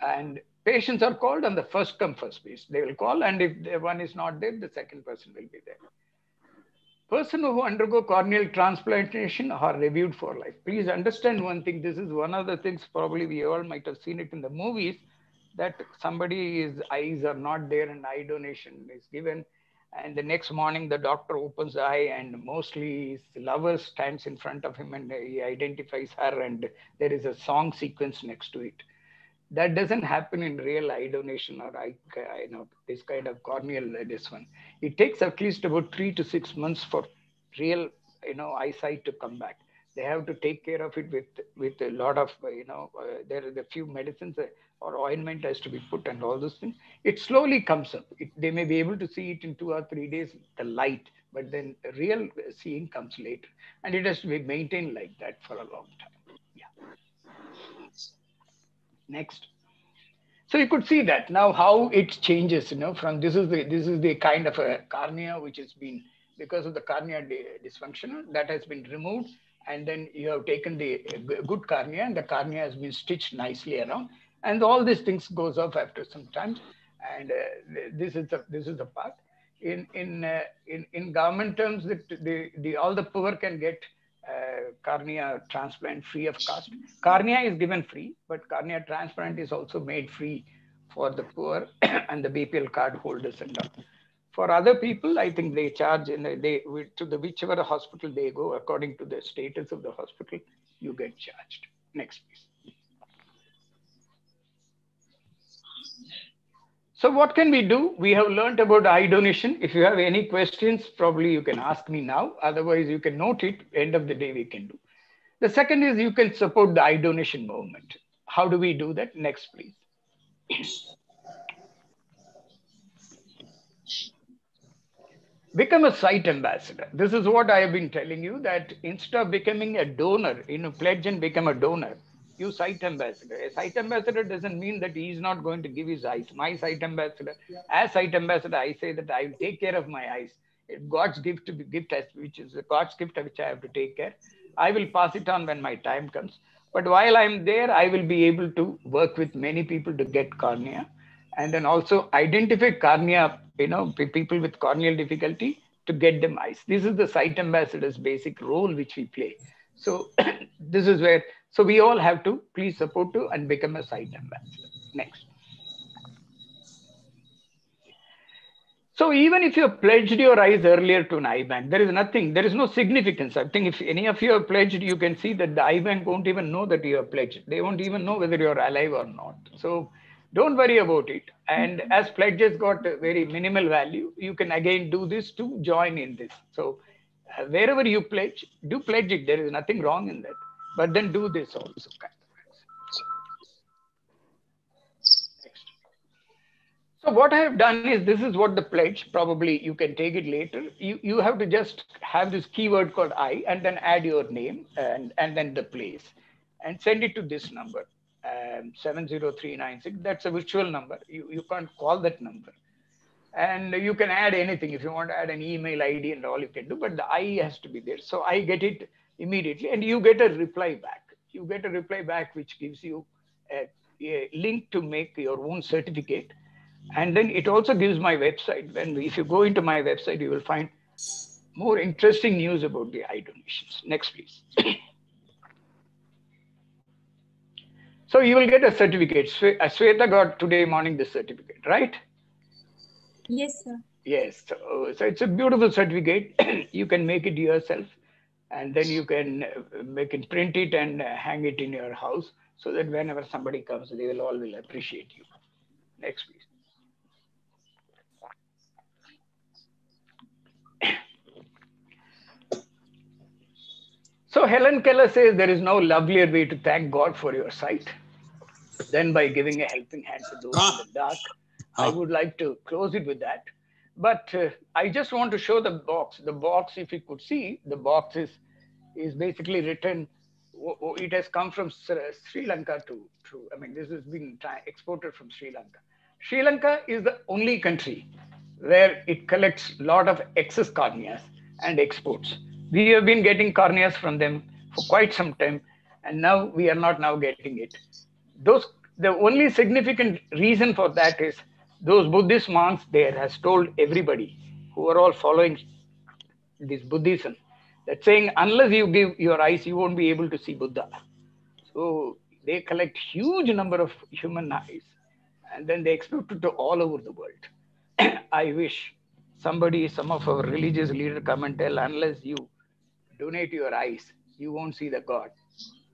And patients are called on the first come first basis. They will call, and if one is not there, the second person will be there. Person who undergo corneal transplantation are reviewed for life. Please understand one thing. This is one of the things probably we all might have seen it in the movies, that somebody's eyes are not there and eye donation is given. And the next morning, the doctor opens the eye and mostly his lover stands in front of him and he identifies her, and there is a song sequence next to it. That doesn't happen in real eye donation or eye, you know, this kind of corneal, this one. It takes at least about three to six months for real, you know, eyesight to come back. They have to take care of it with, with a lot of, you know, uh, there are the few medicines or ointment has to be put and all those things. It slowly comes up. It, they may be able to see it in two or three days, the light, but then real seeing comes later. And it has to be maintained like that for a long time. Yeah. Next. So you could see that now how it changes, you know, from this is the, this is the kind of a cornea which has been, because of the cornea dysfunction that has been removed. And then you have taken the good cornea and the cornea has been stitched nicely around, and all these things goes off after some time. And uh, this is the, this is the part in in uh, in in government terms that the the all the poor can get uh, cornea transplant free of cost. Cornea is given free, but cornea transplant is also made free for the poor and the B P L card holders and all. For other people, I think they charge and they to the whichever hospital they go, according to the status of the hospital, you get charged. Next, please. So what can we do? We have learned about eye donation. If you have any questions, probably you can ask me now. Otherwise, you can note it. End of the day, we can do. The second is you can support the eye donation movement. How do we do that? Next, please. Become a site ambassador. This is what I have been telling you, that instead of becoming a donor, you know, pledge and become a donor, you site ambassador. A site ambassador doesn't mean that he is not going to give his eyes. My site ambassador, yeah. As site ambassador, I say that I will take care of my eyes. God's gift, to be gift, which is God's gift which I have to take care. I will pass it on when my time comes. But while I'm there, I will be able to work with many people to get cornea. And then also identify cornea, you know, people with corneal difficulty to get them eyes. This is the site ambassador's basic role which we play. So this is where, so we all have to please support to and become a site ambassador. Next. So even if you have pledged your eyes earlier to an eye bank, there is nothing, there is no significance. I think if any of you have pledged, you can see that the eye bank won't even know that you have pledged. They won't even know whether you're alive or not. So don't worry about it. And as pledges got a very minimal value, you can again do this to join in this. So uh, wherever you pledge, do pledge it. There is nothing wrong in that. But then do this also. Next. So what I have done is, this is what the pledge, probably you can take it later. You, you have to just have this keyword called I and then add your name and, and then the place and send it to this number. Um, seven zero three nine six, that's a virtual number. You, you can't call that number. And you can add anything. If you want to add an email I D and all, you can do, but the I has to be there. So I get it immediately and you get a reply back. You get a reply back, which gives you a, a link to make your own certificate. And then it also gives my website. When, if you go into my website, you will find more interesting news about the eye donations. Next, please. So you will get a certificate. Sweta got today morning the certificate, right? Yes, sir. Yes. So, so it's a beautiful certificate. You can make it yourself. And then you can make it, print it and hang it in your house so that whenever somebody comes, they will all will appreciate you. Next, please. So Helen Keller says there is no lovelier way to thank God for your sight than by giving a helping hand to those ah. in the dark. Ah. I would like to close it with that. But uh, I just want to show the box. The box, if you could see, the box is, is basically written, it has come from Sri Lanka to, to I mean, this has been exported from Sri Lanka. Sri Lanka is the only country where it collects a lot of excess corneas and exports. We have been getting corneas from them for quite some time, and now we are not now getting it. Those, the only significant reason for that is those Buddhist monks there has told everybody who are all following It is Buddhism. That's saying unless you give your eyes, you won't be able to see Buddha. So they collect huge number of human eyes and then they export it to all over the world. I wish somebody, some of our religious leaders come and tell, unless you donate your eyes, you won't see the God.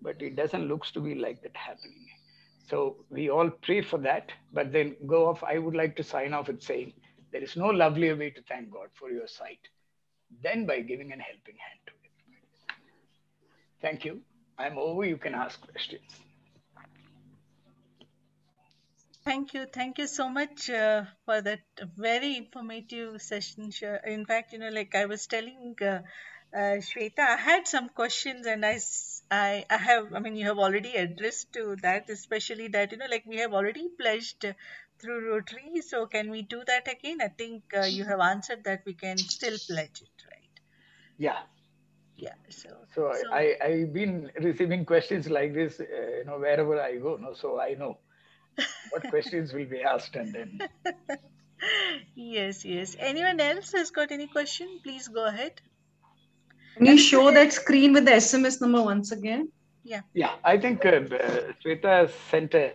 But it doesn't look to be like that happening. So we all pray for that, but then go off. I would like to sign off with saying, there is no lovelier way to thank God for your sight than by giving an helping hand to everybody. Thank you. I'm over. You can ask questions. Thank you. Thank you so much uh, for that very informative session. In fact, you know, like I was telling uh, uh, Shweta, I had some questions and I, I, I have, I mean, you have already addressed to that, especially that, you know, like we have already pledged uh, through Rotary. So can we do that again? I think uh, you have answered that we can still pledge it, right? Yeah. Yeah. So, so, so I, I, I've been receiving questions like this, uh, you know, wherever I go. No, so I know what questions will be asked and then. Yes, yes. Anyone else has got any question? Please go ahead. Can you show that screen with the S M S number once again? Yeah. Yeah. I think uh, uh, Shweta sent a,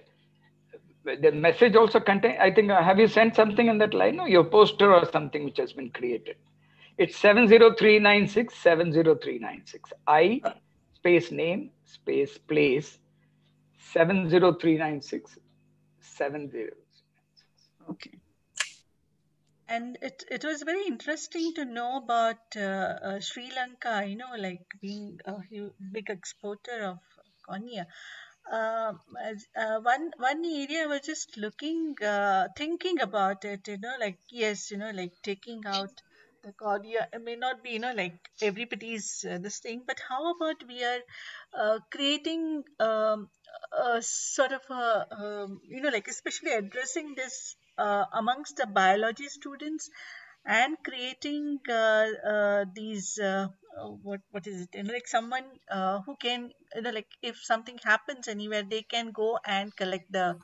the message also contain, I think, uh, have you sent something in that line? No, your poster or something which has been created. It's seven zero three nine six, seven zero three nine six. I, space name, space place, seven zero three nine six, seven zero. Okay. And it, it was very interesting to know about uh, uh, Sri Lanka, you know, like being a big exporter of cornea. Uh, uh, one one area I was just looking, uh, thinking about it, you know, like, yes, you know, like taking out the cornea, it may not be, you know, like everybody's uh, this thing, but how about we are uh, creating um, a sort of a, um, you know, like especially addressing this uh, amongst the biology students and creating uh, uh, these, uh, what what is it, you know, like someone uh, who can, you know, like if something happens anywhere, they can go and collect the uh,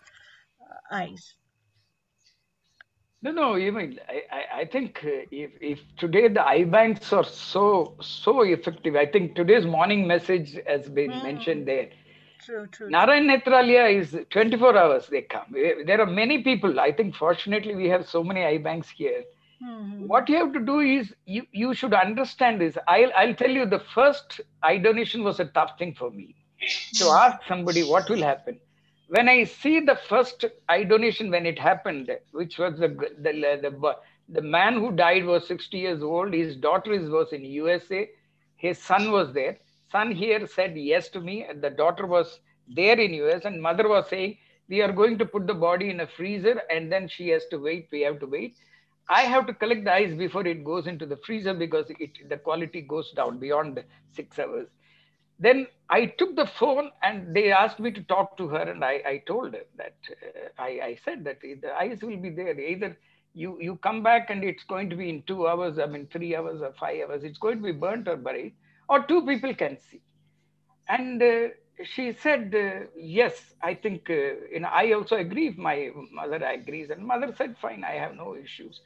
eyes. No, no, even I, I think if, if today the eye banks are so, so effective, I think today's morning message has been mm. mentioned there. True, true. Narayan Netralia is twenty-four hours they come. There are many people. I think fortunately we have so many eye banks here. Mm-hmm. What you have to do is you, you should understand this. I'll, I'll tell you the first eye donation was a tough thing for me. So ask somebody what will happen. When I see the first eye donation, when it happened, which was the, the, the, the man who died was sixty years old. His daughter was in U S A. His son was there. Son here said yes to me. And the daughter was there in U S and mother was saying, we are going to put the body in a freezer and then she has to wait. We have to wait. I have to collect the eyes before it goes into the freezer because it, the quality goes down beyond six hours. Then I took the phone and they asked me to talk to her. And I, I told her that, uh, I, I said that the eyes will be there. Either you, you come back and it's going to be in two hours, I mean, three hours or five hours. It's going to be burnt or buried, or two people can see. And uh, she said, uh, yes, I think, uh, you know, I also agree if my mother agrees. And mother said, fine, I have no issues.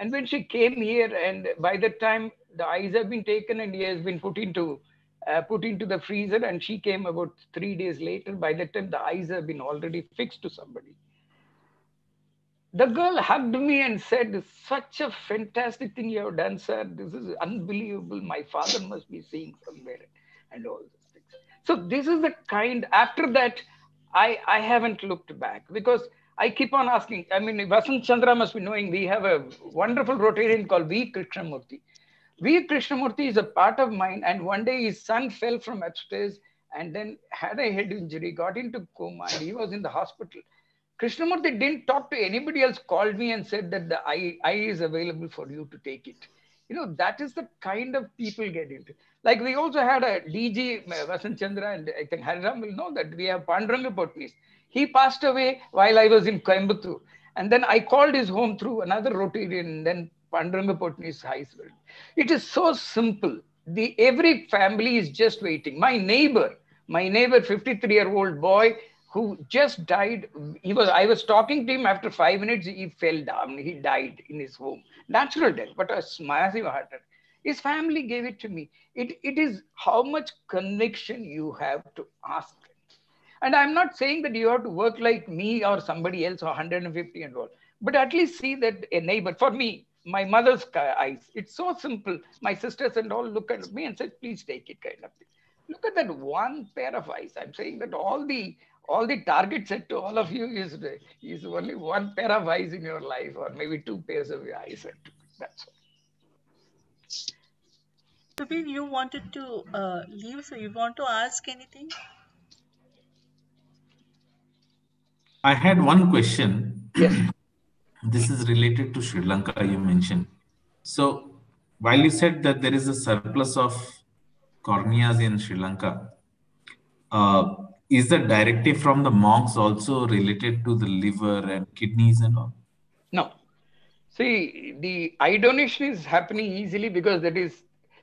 And when she came here, and by the time the eyes have been taken and he has been put into uh, put into the freezer, and she came about three days later, by the time the eyes have been already fixed to somebody. The girl hugged me and said, such a fantastic thing you have done, sir. This is unbelievable. My father must be seeing somewhere and all these things. So this is the kind, after that, I, I haven't looked back because I keep on asking. I mean, Vasant Chandra must be knowing we have a wonderful Rotarian called V. Krishnamurthy. V. Krishnamurthy is a part of mine, and one day his son fell from upstairs and then had a head injury, got into coma, and he was in the hospital. Krishnamurthy didn't talk to anybody else, called me and said that the eye, eye is available for you to take it. You know, that is the kind of people get into. Like we also had a D G, Vasant Chandra, and I think Hariram will know that we have Panduranga Potnis. He passed away while I was in Coimbatore. And then I called his home through another Rotarian, and then Panduranga Potnis Highsville. It is so simple. The, every family is just waiting. My neighbor, my neighbor, fifty-three-year-old boy who just died. He was, I was talking to him after five minutes, he fell down. He died in his home. Natural death, but a massive heart attack. His family gave it to me. It, it is how much conviction you have to ask. And I'm not saying that you have to work like me or somebody else or one hundred fifty and all, but at least see that a neighbor, for me, my mother's eyes, it's so simple. My sisters and all look at me and say, please take it kind of thing. Look at that one pair of eyes. I'm saying that all the all the target set to all of you is, is only one pair of eyes in your life, or maybe two pairs of your eyes. That's all. Subir, you wanted to uh, leave, so you want to ask anything? I had one question. Yes. This is related to Sri Lanka, you mentioned. So, while you said that there is a surplus of corneas in Sri Lanka, uh, is the directive from the monks also related to the liver and kidneys and all? No. See, the eye donation is happening easily because that is,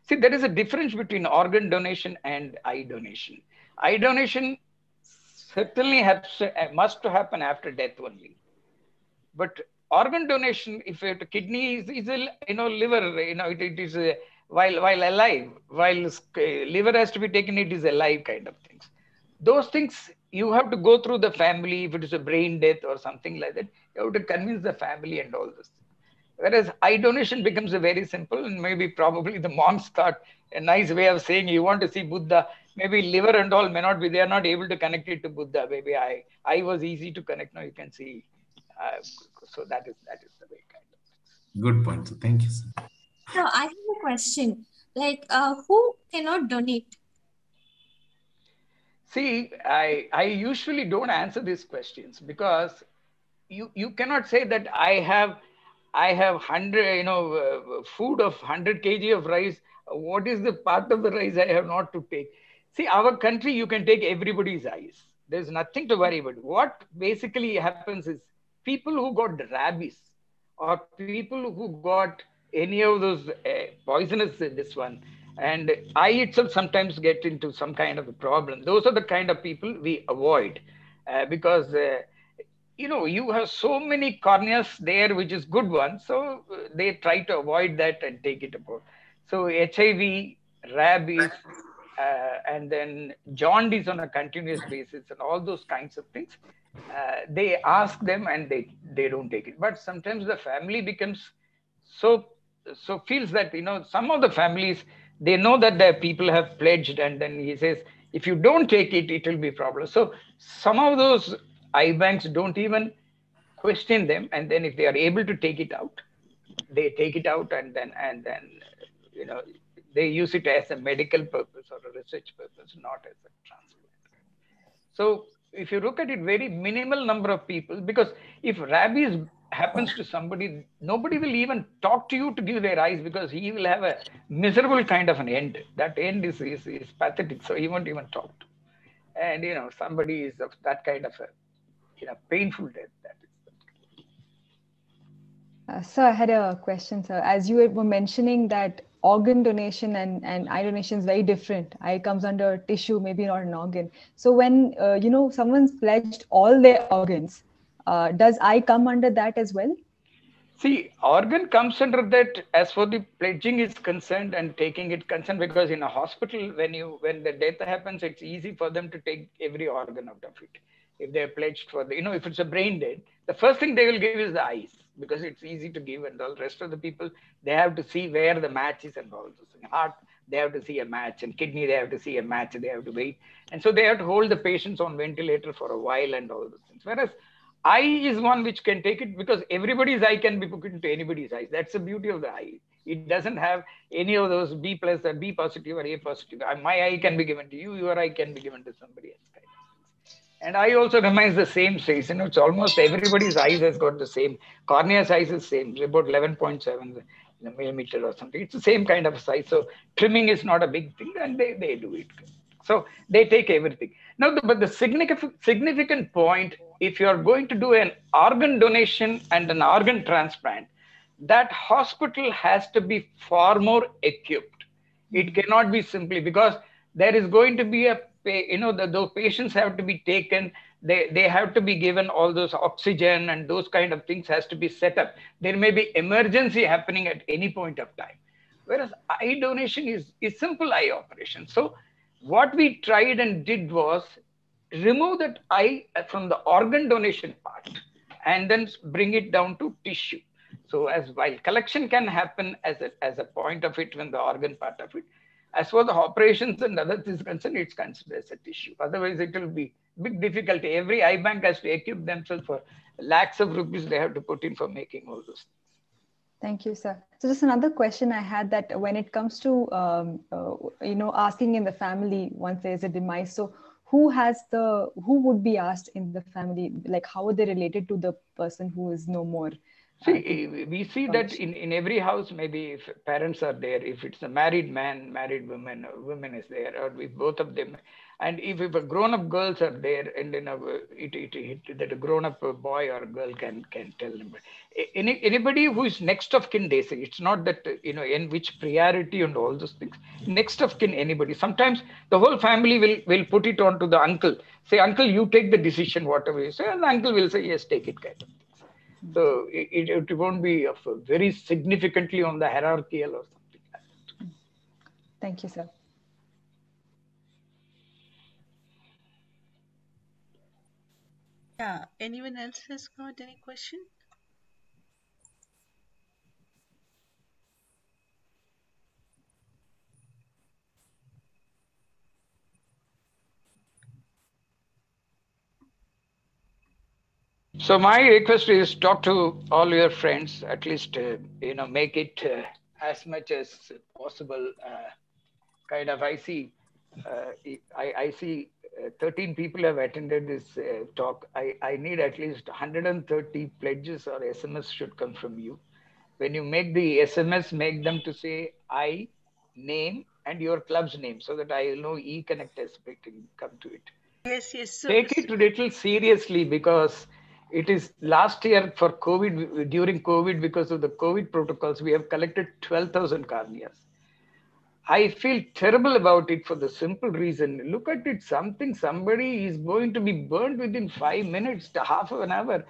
see, there is a difference between organ donation and eye donation. Eye donation certainly has, must happen after death only. But organ donation, if it kidney is, is a, you know, liver, you know, it, it is a, while, while alive, while liver has to be taken, it is alive kind of things. Those things, you have to go through the family. If it is a brain death or something like that, you have to convince the family and all this. Whereas eye donation becomes a very simple, and maybe probably the monks thought a nice way of saying you want to see Buddha, maybe liver and all may not be, they are not able to connect it to Buddha. Maybe I, I was easy to connect, now you can see. Uh, so that is, that is the way kind of. Good point. So thank you, sir. No, I have a question. Like, uh, who cannot donate? See, I, I usually don't answer these questions because you, you cannot say that I have I have hundred, you know, uh, food of one hundred kilograms of rice. What is the part of the rice I have not to take? See, our country, you can take everybody's eyes. There's nothing to worry about. What basically happens is people who got rabies or people who got any of those uh, poisonous, uh, this one, and I itself sometimes get into some kind of a problem. Those are the kind of people we avoid uh, because uh, you know, you have so many corneas there, which is good one. So they try to avoid that and take it about. So H I V, rabies, uh, and then jaundice on a continuous basis and all those kinds of things. Uh, they ask them and they, they don't take it. But sometimes the family becomes so, so feels that, you know, some of the families, they know that their people have pledged. And then he says, if you don't take it, it will be a problem. So some of those eye banks don't even question them, and then if they are able to take it out, they take it out, and then and then you know, they use it as a medical purpose or a research purpose, not as a transplant. So if you look at it, very minimal number of people, because if rabies happens to somebody, nobody will even talk to you to give their eyes, because he will have a miserable kind of an end. That end is is, is pathetic, so he won't even talk to. And you know, somebody is of that kind of a, you know, painful death. That is uh, sir, I had a question, sir. As you were mentioning that organ donation and, and eye donation is very different. Eye comes under tissue, maybe not an organ. So when, uh, you know, someone's pledged all their organs, uh, does eye come under that as well? See, organ comes under that as for the pledging is concerned and taking it concerned, because in a hospital, when you when the death happens, it's easy for them to take every organ out of it. If they're pledged for the, you know, if it's a brain dead, the first thing they will give is the eyes, because it's easy to give, and all the rest of the people, they have to see where the match is and all those things. Heart, they have to see a match, and kidney, they have to see a match, they have to wait. And so they have to hold the patients on ventilator for a while and all those things. Whereas eye is one which can take it, because everybody's eye can be put into anybody's eyes. That's the beauty of the eye. It doesn't have any of those B plus or B positive or A positive. My eye can be given to you, your eye can be given to somebody else. And I also reminds the same size, you know, it's almost everybody's eyes has got the same, cornea size is same, it's about eleven point seven millimeter or something. It's the same kind of size. So trimming is not a big thing, and they, they do it. So they take everything. Now, the, but the significant, significant point, if you're going to do an organ donation and an organ transplant, that hospital has to be far more equipped. It cannot be simply because there is going to be a, you know, the, those patients have to be taken, they, they have to be given all those oxygen and those kind of things has to be set up. There may be emergency happening at any point of time. Whereas eye donation is a simple eye operation. So what we tried and did was remove that eye from the organ donation part and then bring it down to tissue. So as while collection can happen as a, as a point of it when the organ part of it, as for the operations and other things concerned, it's considered as a tissue. Otherwise, it will be big difficulty. Every eye bank has to equip themselves for lakhs of rupees they have to put in for making all those things. Thank you, sir. So just another question I had, that when it comes to, um, uh, you know, asking in the family once there's a demise, so who has the, who would be asked in the family? Like, how are they related to the person who is no more? See, we see that in, in every house, maybe if parents are there, if it's a married man, married woman, or woman is there, or if both of them, and if, if a grown-up girls are there, and then a, it, it, it, that a grown-up boy or girl can, can tell them. Any, anybody who is next of kin, they say, it's not that, you know, in which priority and all those things, next of kin, anybody. Sometimes the whole family will, will put it on to the uncle. Say, uncle, you take the decision, whatever you say, and the uncle will say, yes, take it, kind of. So it, it, it won't be of very significantly on the hierarchical or something like that. Thank you, sir. Yeah, anyone else has got any question? So my request is talk to all your friends, at least, uh, you know, make it uh, as much as possible. Uh, kind of, I see, uh, I, I see uh, thirteen people have attended this uh, talk. I, I need at least one hundred thirty pledges or S M S should come from you. When you make the S M S, make them to say, I, name, and your club's name, so that I will know e-connect aspect and come to it. Yes, yes. So take it a little seriously, because it is last year for COVID, during COVID, because of the COVID protocols, we have collected twelve thousand corneas. I feel terrible about it for the simple reason. Look at it, something, somebody is going to be burned within five minutes to half of an hour.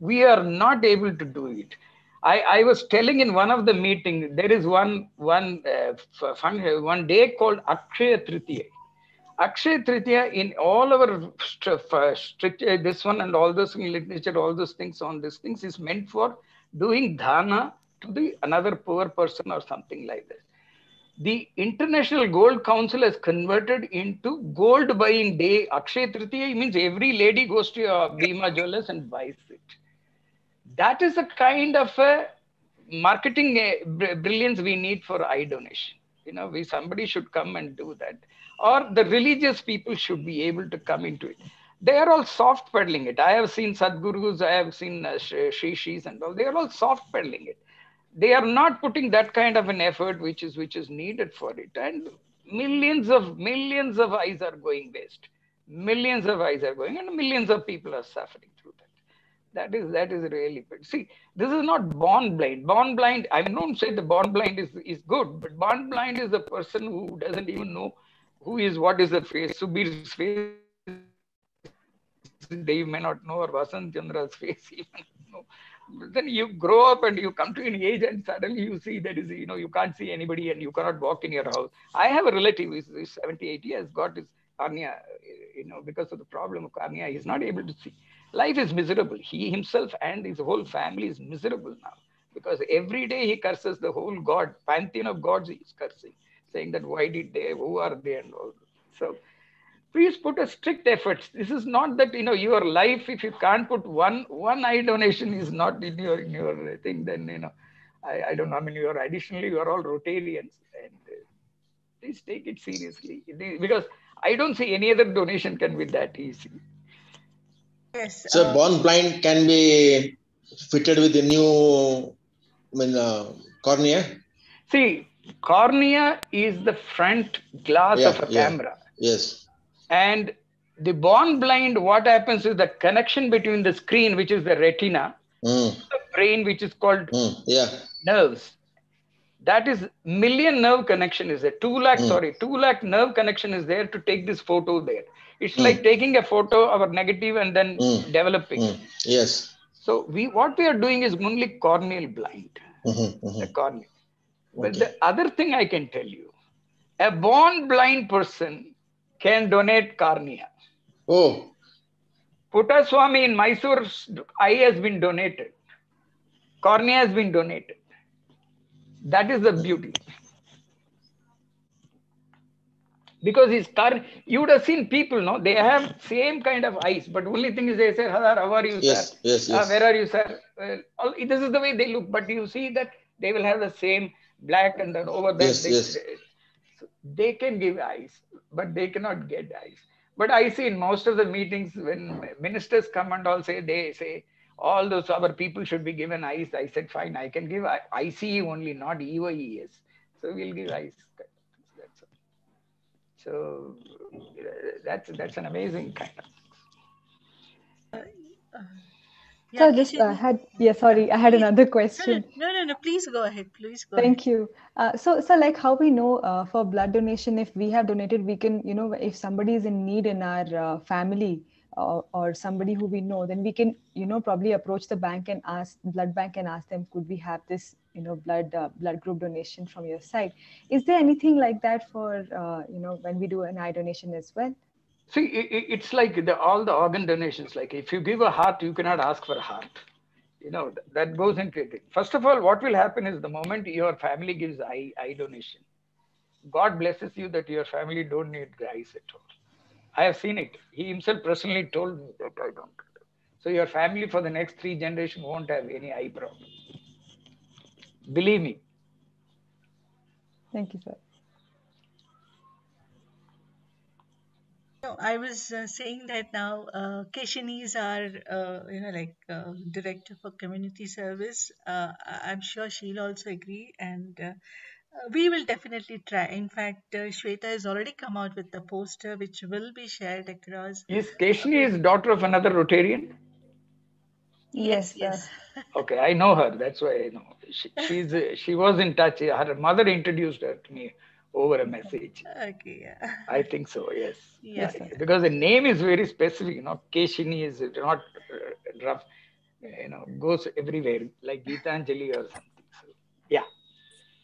We are not able to do it. I, I was telling in one of the meetings, there is one, one, uh, function, one day called Akshaya Tritiya. Akshaya Tritiya in all our uh, structure, this one and all those in literature, all those things on these things is meant for doing dana to the another poor person or something like that. The International Gold Council has converted into gold buying day. Akshaya Tritiya means every lady goes to your Bhima Jewellers and buys it. That is a kind of a marketing brilliance we need for eye donation. You know, we, somebody should come and do that. Or the religious people should be able to come into it. They are all soft peddling it. I have seen Sadgurus, I have seen uh, Shishis and all. They are all soft peddling it. They are not putting that kind of an effort which is, which is needed for it. And millions of, millions of eyes are going waste. Millions of eyes are going and millions of people are suffering through that. That is, that is really bad. See, this is not born blind. Born blind, I don't say the born blind is, is good, but born blind is the person who doesn't even know who is, what is the face. Subir's face, they may not know, or Vasant Chandra's face, you know. But then you grow up and you come to an age and suddenly you see that is, you know, you can't see anybody and you cannot walk in your house. I have a relative who is seventy-eight years, got his cornea, you know, because of the problem of cornea, he's not able to see. Life is miserable. He himself and his whole family is miserable now, because every day he curses the whole God, pantheon of gods he is cursing, saying that why did they, who are they and all. So please put a strict effort. This is not that, you know, your life, if you can't put one, one eye donation is not in your, in your thing, then, you know, I, I don't know. I mean, you are additionally, you are all Rotarians, and uh, please take it seriously, because I don't see any other donation can be that easy. Yes. So um, born blind can be fitted with a new, I mean, uh, cornea? See, cornea is the front glass yeah, of a yeah. camera. Yes. And the born blind, what happens is the connection between the screen, which is the retina, mm. the brain, which is called mm. yeah. nerves. That is million nerve connection is there. Two lakh, mm. sorry, two lakh nerve connection is there to take this photo there. It's mm. like taking a photo of a negative and then mm. developing. Mm. Yes. So we, what we are doing is only corneal blind. Mm-hmm, mm-hmm. The cornea. Okay. But the other thing I can tell you, a born blind person can donate cornea. Oh. Puttaswamy in Mysore, eye has been donated. Cornea has been donated. That is the beauty. Because his car, you would have seen people, no? They have same kind of eyes, but only thing is they say, "Sir, how are you, yes, sir? Yes, yes. Ah, where are you, sir?" Well, all, this is the way they look, but you see that they will have the same black and then over there. Yes, they, yes. So they can give eyes, but they cannot get eyes. But I see in most of the meetings when ministers come and all say, they say, all those our people should be given eyes. I said, fine, I can give I C E only, not E O E S. So we'll give eyes. So that's that's an amazing kind of. Uh, uh, yeah, so just uh, had yeah sorry I had please, another question. No, no no no please go ahead please go. Thank ahead. you. Uh, so so like how we know uh, for blood donation, if we have donated, we can, you know, if somebody is in need in our uh, family or, or somebody who we know, then we can, you know, probably approach the bank and ask blood bank and ask them, could we have this, you know, blood uh, blood group donation from your side? Is there anything like that for, uh, you know, when we do an eye donation as well? See, it, it's like the, all the organ donations, like if you give a heart, you cannot ask for a heart. You know, th that goes into it. First of all, what will happen is the moment your family gives eye, eye donation, God blesses you that your family don't need eyes at all. I have seen it. He himself personally told me that I don't. So your family for the next three generations won't have any eye problem. Believe me. Thank you, sir. No, I was uh, saying that now uh, Keshini is our, uh, you know, like uh, director for community service. Uh, I'm sure she'll also agree, and uh, we will definitely try. In fact, uh, Shweta has already come out with the poster, which will be shared across. Is Keshini is daughter of another Rotarian? Yes, yes. yes. Okay, I know her. That's why I know. She, she's uh, she was in touch. Her mother introduced her to me over a message. Okay, yeah. I think so. Yes. Yeah, yes. Because the name is very specific. You know, Keshini is not uh, rough. You know, goes everywhere like Geetanjali or something. So, yeah.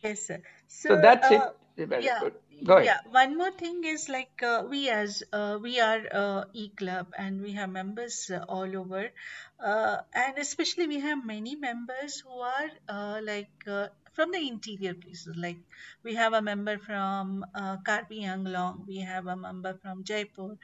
Yes, sir. So, so that's uh, it. Very yeah, good. Go ahead. Yeah. One more thing is like uh, we as uh, we are uh, e-club and we have members uh, all over, uh, and especially we have many members who are uh, like uh, from the interior places. Like we have a member from uh, Karbi Anglong, we have a member from Jaipur.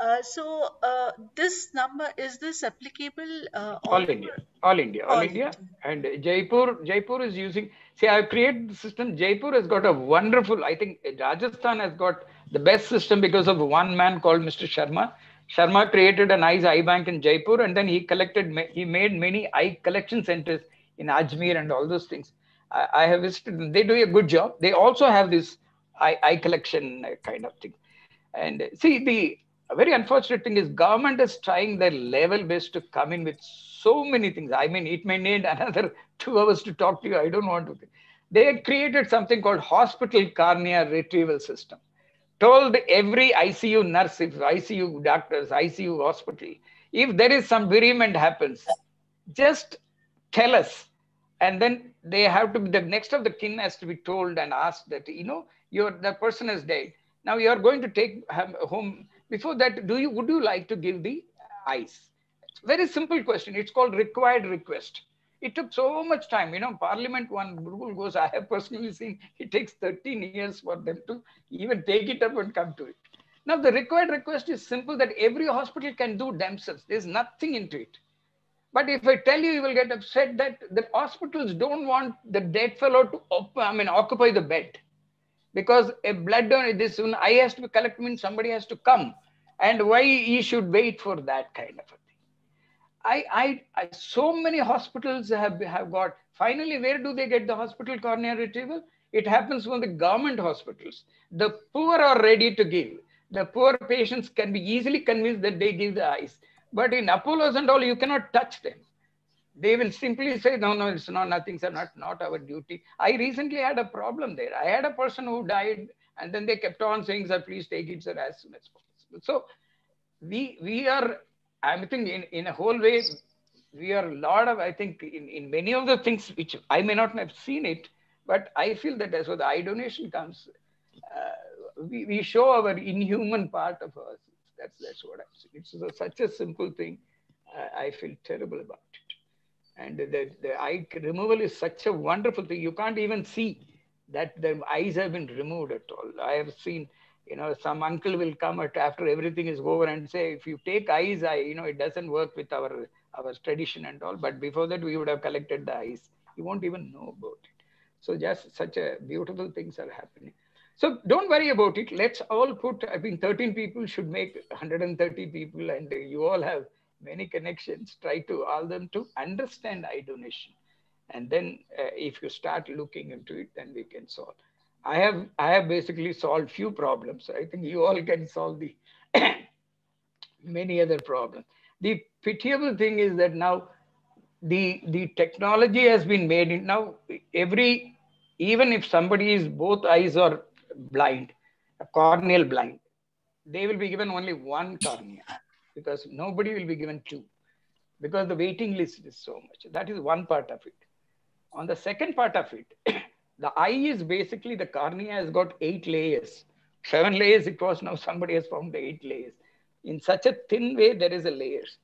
Uh, so uh, this number, is this applicable? Uh, all, all India, all India, all, all India. India, and Jaipur. Jaipur is using. See, I've created the system. Jaipur has got a wonderful. I think Rajasthan has got the best system because of one man called Mister Sharma. Sharma created a nice eye bank in Jaipur, and then he collected. He made many eye collection centers in Ajmer and all those things. I, I have visited them. They do a good job. They also have this eye eye collection kind of thing, and see the. A very unfortunate thing is government is trying their level best to come in with so many things. I mean, it may need another two hours to talk to you. I don't want to. They had created something called hospital cornea retrieval system. Told every I C U nurse, if I C U doctors, I C U hospital, if there is some bereavement happens, just tell us. And then they have to, the next of the kin has to be told and asked that, you know, your the person is dead. Now you are going to take home. Before that, do you would you like to give the eyes? Very simple question. It's called required request. It took so much time. You know, Parliament one rule goes. I have personally seen it takes thirteen years for them to even take it up and come to it. Now the required request is simple that every hospital can do themselves. There's nothing into it. But if I tell you, you will get upset that the hospitals don't want the dead fellow to I mean occupy the bed. Because a blood donor, this one, eye has to be collected means somebody has to come, and why he should wait for that kind of a thing. I, I, I so many hospitals have have got. Finally, where do they get the hospital cornea retrieval? It happens from the government hospitals. The poor are ready to give. The poor patients can be easily convinced that they give the eyes. But in Apollos and all, you cannot touch them. They will simply say, no, no, it's not nothing, sir, not, not our duty. I recently had a problem there. I had a person who died, and then they kept on saying, sir, please take it, sir, as soon as possible. So we we are, I think, in, in a whole way, we are a lot of, I think, in, in many of the things which I may not have seen it, But I feel that as well, the eye donation comes, uh, we, we show our inhuman part of us. That's, that's what I'm saying. It's a, such a simple thing. Uh, I feel terrible about it. And the, the eye removal is such a wonderful thing. You can't even see that the eyes have been removed at all. I have seen, you know, some uncle will come at, after everything is over and say, if you take eyes, I, you know, it doesn't work with our, our tradition and all. But before that, we would have collected the eyes. You won't even know about it. So just such a beautiful things are happening. So don't worry about it. Let's all put, I mean, thirteen people should make one hundred thirty people, and you all have many connections. Try to all them to understand eye donation. And then uh, if you start looking into it, then we can solve. I have, I have basically solved few problems. I think you all can solve the many other problems. The pitiable thing is that now the, the technology has been made in now every, even if somebody is both eyes are blind, corneal blind, they will be given only one cornea because nobody will be given two because the waiting list is so much. That is one part of it. On the second part of it, the eye is basically, the cornea has got eight layers, seven layers it was, now somebody has found the eight layers. In such a thin way, there is a layers.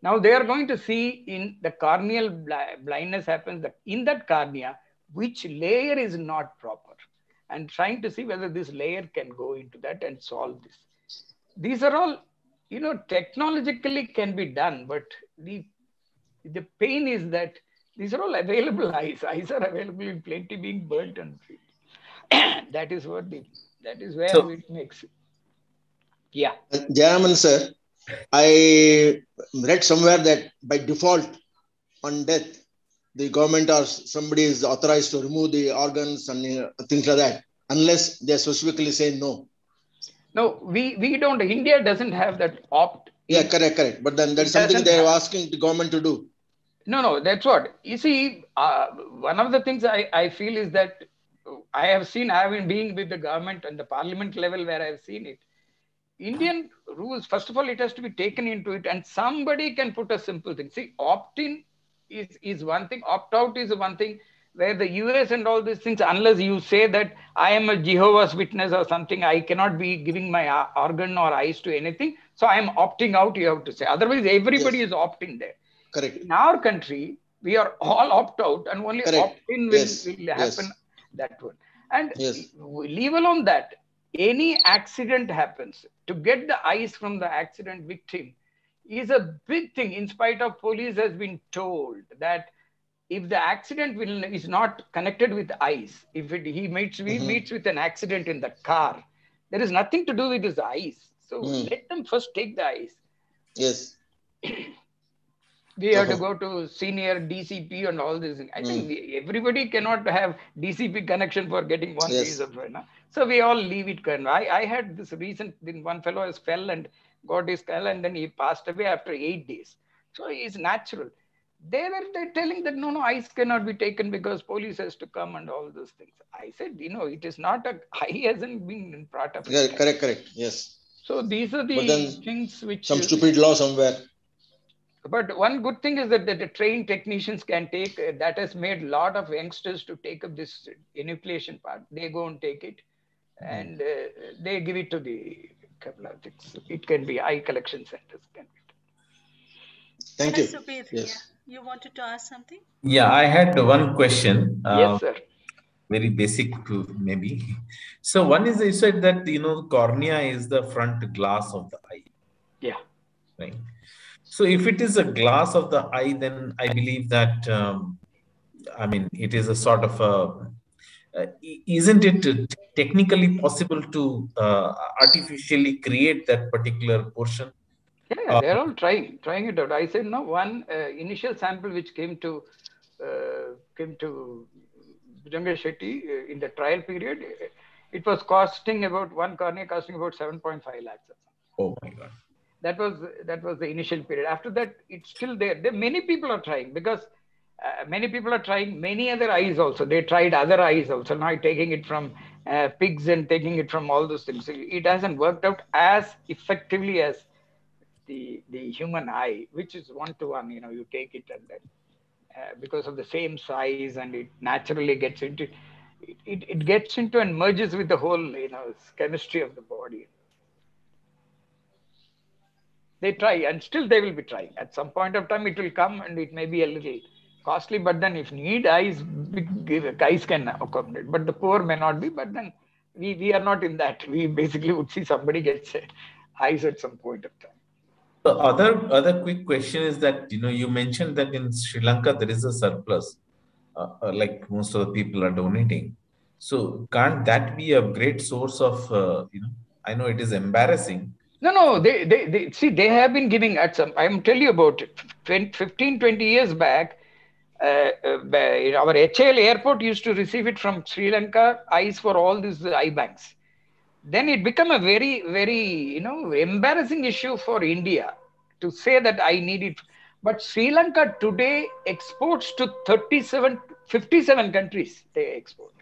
Now they are going to see in the corneal blindness happens that in that cornea, which layer is not proper, and trying to see whether this layer can go into that and solve this. These are all, you know, technologically can be done, but the, the pain is that these are all available eyes. Eyes are available in plenty being burnt and that is what the, that is where so, it makes it. Yeah. Jayaraman sir, I read somewhere that by default on death, the government or somebody is authorized to remove the organs and you know, things like that, unless they specifically say no. No, we, we don't, India doesn't have that opt. Yeah, correct, correct. But then that's something they're asking the government to do. No, no, that's what. You see, uh, one of the things I, I feel is that I have seen, I have been being with the government and the parliament level where I have seen it. Indian rules, first of all, it has to be taken into it and somebody can put a simple thing. See, opt-in is, is one thing, opt-out is one thing, where the U S and all these things, unless you say that I am a Jehovah's Witness or something, I cannot be giving my organ or eyes to anything. So I am opting out, you have to say. Otherwise, everybody yes. is opting there. Correct. In our country, we are all opt out and only opt in will, yes. will happen yes. that one. And yes. leave alone that, any accident happens. To get the eyes from the accident victim is a big thing, in spite of police has been told that if the accident will, is not connected with eyes, if it, he meets, mm-hmm. meets with an accident in the car, there is nothing to do with his eyes. So mm. let them first take the eyes. Yes. We have okay. to go to senior D C P and all this. I mm. think we, everybody cannot have D C P connection for getting one yes. piece of it. No? So we all leave it. I, I had this recent, one fellow has fell and got his skull and then he passed away after eight days. So it's natural. They were telling that, no, no, eyes cannot be taken because police has to come and all those things. I said, you know, it is not a, eye hasn't been brought up. Yeah, correct, correct. Yes. So these are the things which... Some stupid law somewhere. But one good thing is that the, the trained technicians can take, uh, that has made a lot of youngsters to take up this inoculation part. They go and take it mm. and uh, they give it to the couple of things. It can be eye collection centers. Can be. Thank you. Subir, yes. Yeah. You wanted to ask something? Yeah, I had one question. Uh, yes, sir. Very basic, maybe. So one is you said that, you know, cornea is the front glass of the eye. Yeah. Right. So if it is a glass of the eye, then I believe that, um, I mean, it is a sort of a, uh, isn't it technically possible to uh, artificially create that particular portion? Yeah, uh, they're all trying, trying it out. I said, no, one uh, initial sample which came to, uh, came to Bhujanga Shetty uh, in the trial period, it was costing about, one cornea costing about seven point five lakhs. Oh my God. That was, that was the initial period. After that, it's still there. There many people are trying because uh, many people are trying many other eyes also. They tried other eyes also. Now taking it from uh, pigs and taking it from all those things. It hasn't worked out as effectively as the, the human eye, which is one to one. You know, you take it and then uh, because of the same size and it naturally gets into it, it, it gets into and merges with the whole, you know, chemistry of the body. They try, and still they will be trying. At some point of time, it will come, and it may be a little costly, but then if need, eyes, eyes can accommodate. But the poor may not be, but then we, we are not in that. We basically would see somebody gets eyes at some point of time. The other, other quick question is that, you know, you mentioned that in Sri Lanka, there is a surplus, uh, like most of the people are donating. So can't that be a great source of, uh, you know, I know it is embarrassing. No, no, they, they, they, see, they have been giving at some, I'm telling you about it, fifteen, twenty years back, uh, uh, our H A L airport used to receive it from Sri Lanka, eyes for all these eye banks. Then it became a very, very, you know, embarrassing issue for India to say that I need it. But Sri Lanka today exports to thirty-seven, fifty-seven countries they export.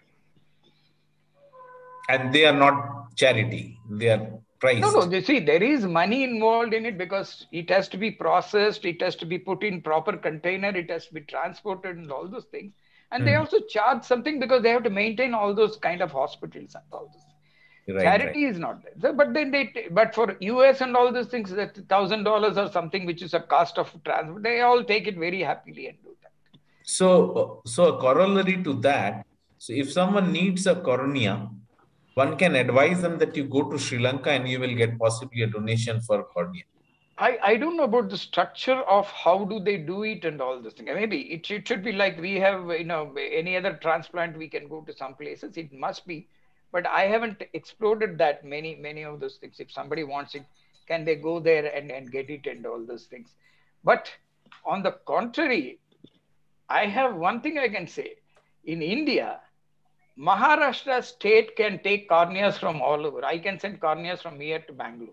And they are not charity, they are... Price. No, no, you see, there is money involved in it because it has to be processed, it has to be put in proper container, it has to be transported and all those things. And mm. they also charge something because they have to maintain all those kind of hospitals and all those. Right, Charity right. is not there. So, but then they, but for U S and all those things, that one thousand dollars or something, which is a cost of transport, they all take it very happily and do that. So, so a corollary to that, so if someone needs a cornea, one can advise them that you go to Sri Lanka and you will get possibly a donation for cornea. I, I don't know about the structure of how do they do it and all this thing. Maybe it, it should be like we have, you know, any other transplant, we can go to some places. It must be. But I haven't explored that many, many of those things. If somebody wants it, can they go there and, and get it and all those things. But on the contrary, I have one thing I can say. In India, Maharashtra state can take corneas from all over. I can send corneas from here to Bangalore.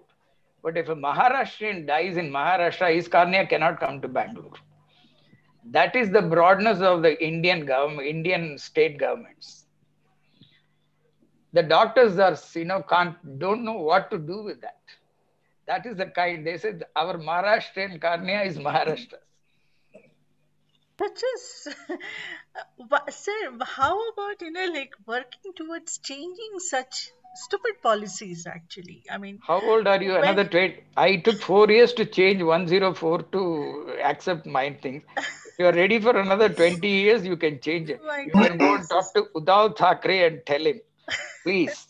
But if a Maharashtrian dies in Maharashtra, his cornea cannot come to Bangalore. That is the broadness of the Indian government, Indian state governments. The doctors are, you know, can't, don't know what to do with that. That is the kind, they said, our Maharashtrian cornea is Maharashtra. Such as, sir, how about, you know, like working towards changing such stupid policies, actually? I mean, how old are you? When... Another twenty. I took four years to change one oh four to accept my things. If you are ready for another twenty years, you can change it. My you goodness. Can go and talk to Uddhav Thackeray and tell him, please.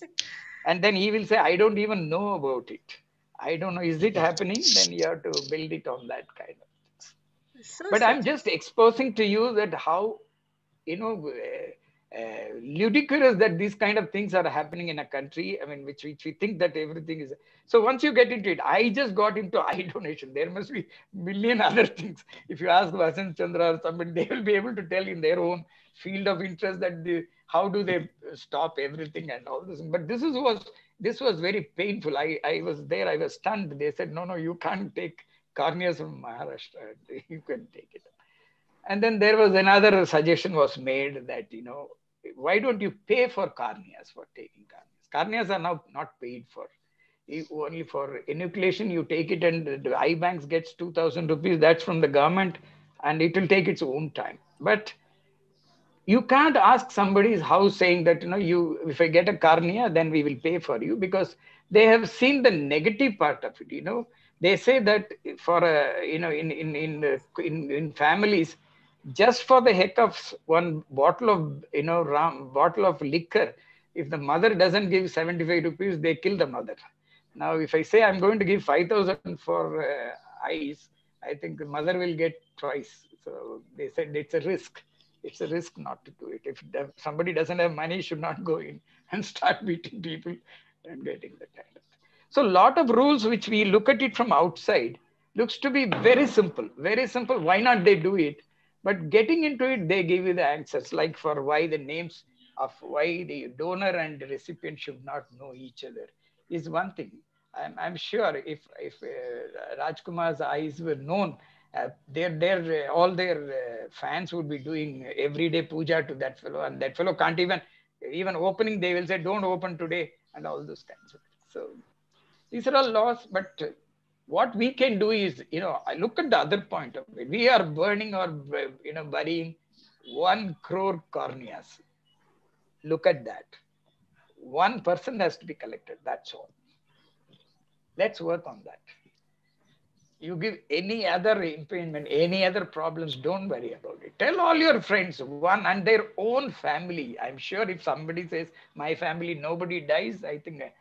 And then he will say, I don't even know about it. I don't know. Is it happening? Then you have to build it on that kind of. So but sad. I'm just exposing to you that how, you know, uh, uh, ludicrous that these kind of things are happening in a country, I mean, which, which we think that everything is. So once you get into it, I just got into eye donation. There must be a million other things. If you ask Vasant Chandra or somebody, they will be able to tell in their own field of interest that the, how do they stop everything and all this. But this is, was, this was very painful. I, I was there, I was stunned. They said, no, no, you can't take corneas from Maharashtra, you can take it. And then there was another suggestion was made that, you know, why don't you pay for corneas, for taking corneas? Corneas are now not paid for. You, only for enucleation, you take it and the eye banks gets two thousand rupees, that's from the government, and it will take its own time. But you can't ask somebody's house saying that, you know, you if I get a cornea, then we will pay for you, because they have seen the negative part of it, you know. They say that for, uh, you know, in, in, in, in, in families, just for the heck of one bottle of, you know, rum, bottle of liquor, if the mother doesn't give seventy-five rupees, they kill the mother. Now, if I say I'm going to give five thousand for uh, eyes, I think the mother will get twice. So they said it's a risk. It's a risk not to do it. If somebody doesn't have money, should not go in and start beating people and getting that kind of. So a lot of rules which we look at it from outside looks to be very simple, very simple. Why not they do it? But getting into it, they give you the answers, like for why the names of why the donor and the recipient should not know each other is one thing. I'm, I'm sure if, if uh, Rajkumar's eyes were known, uh, their, their, uh, all their uh, fans would be doing everyday puja to that fellow, and that fellow can't even, even opening, they will say, don't open today and all those kinds of things. So, these are all laws, but what we can do is, you know, I look at the other point of it. We are burning or, you know, burying one crore corneas look at that. One person has to be collected, that's all. Let's work on that. You give any other impediment, any other problems, don't worry about it. Tell all your friends, one and their own family. I'm sure if somebody says, my family, nobody dies, I think I,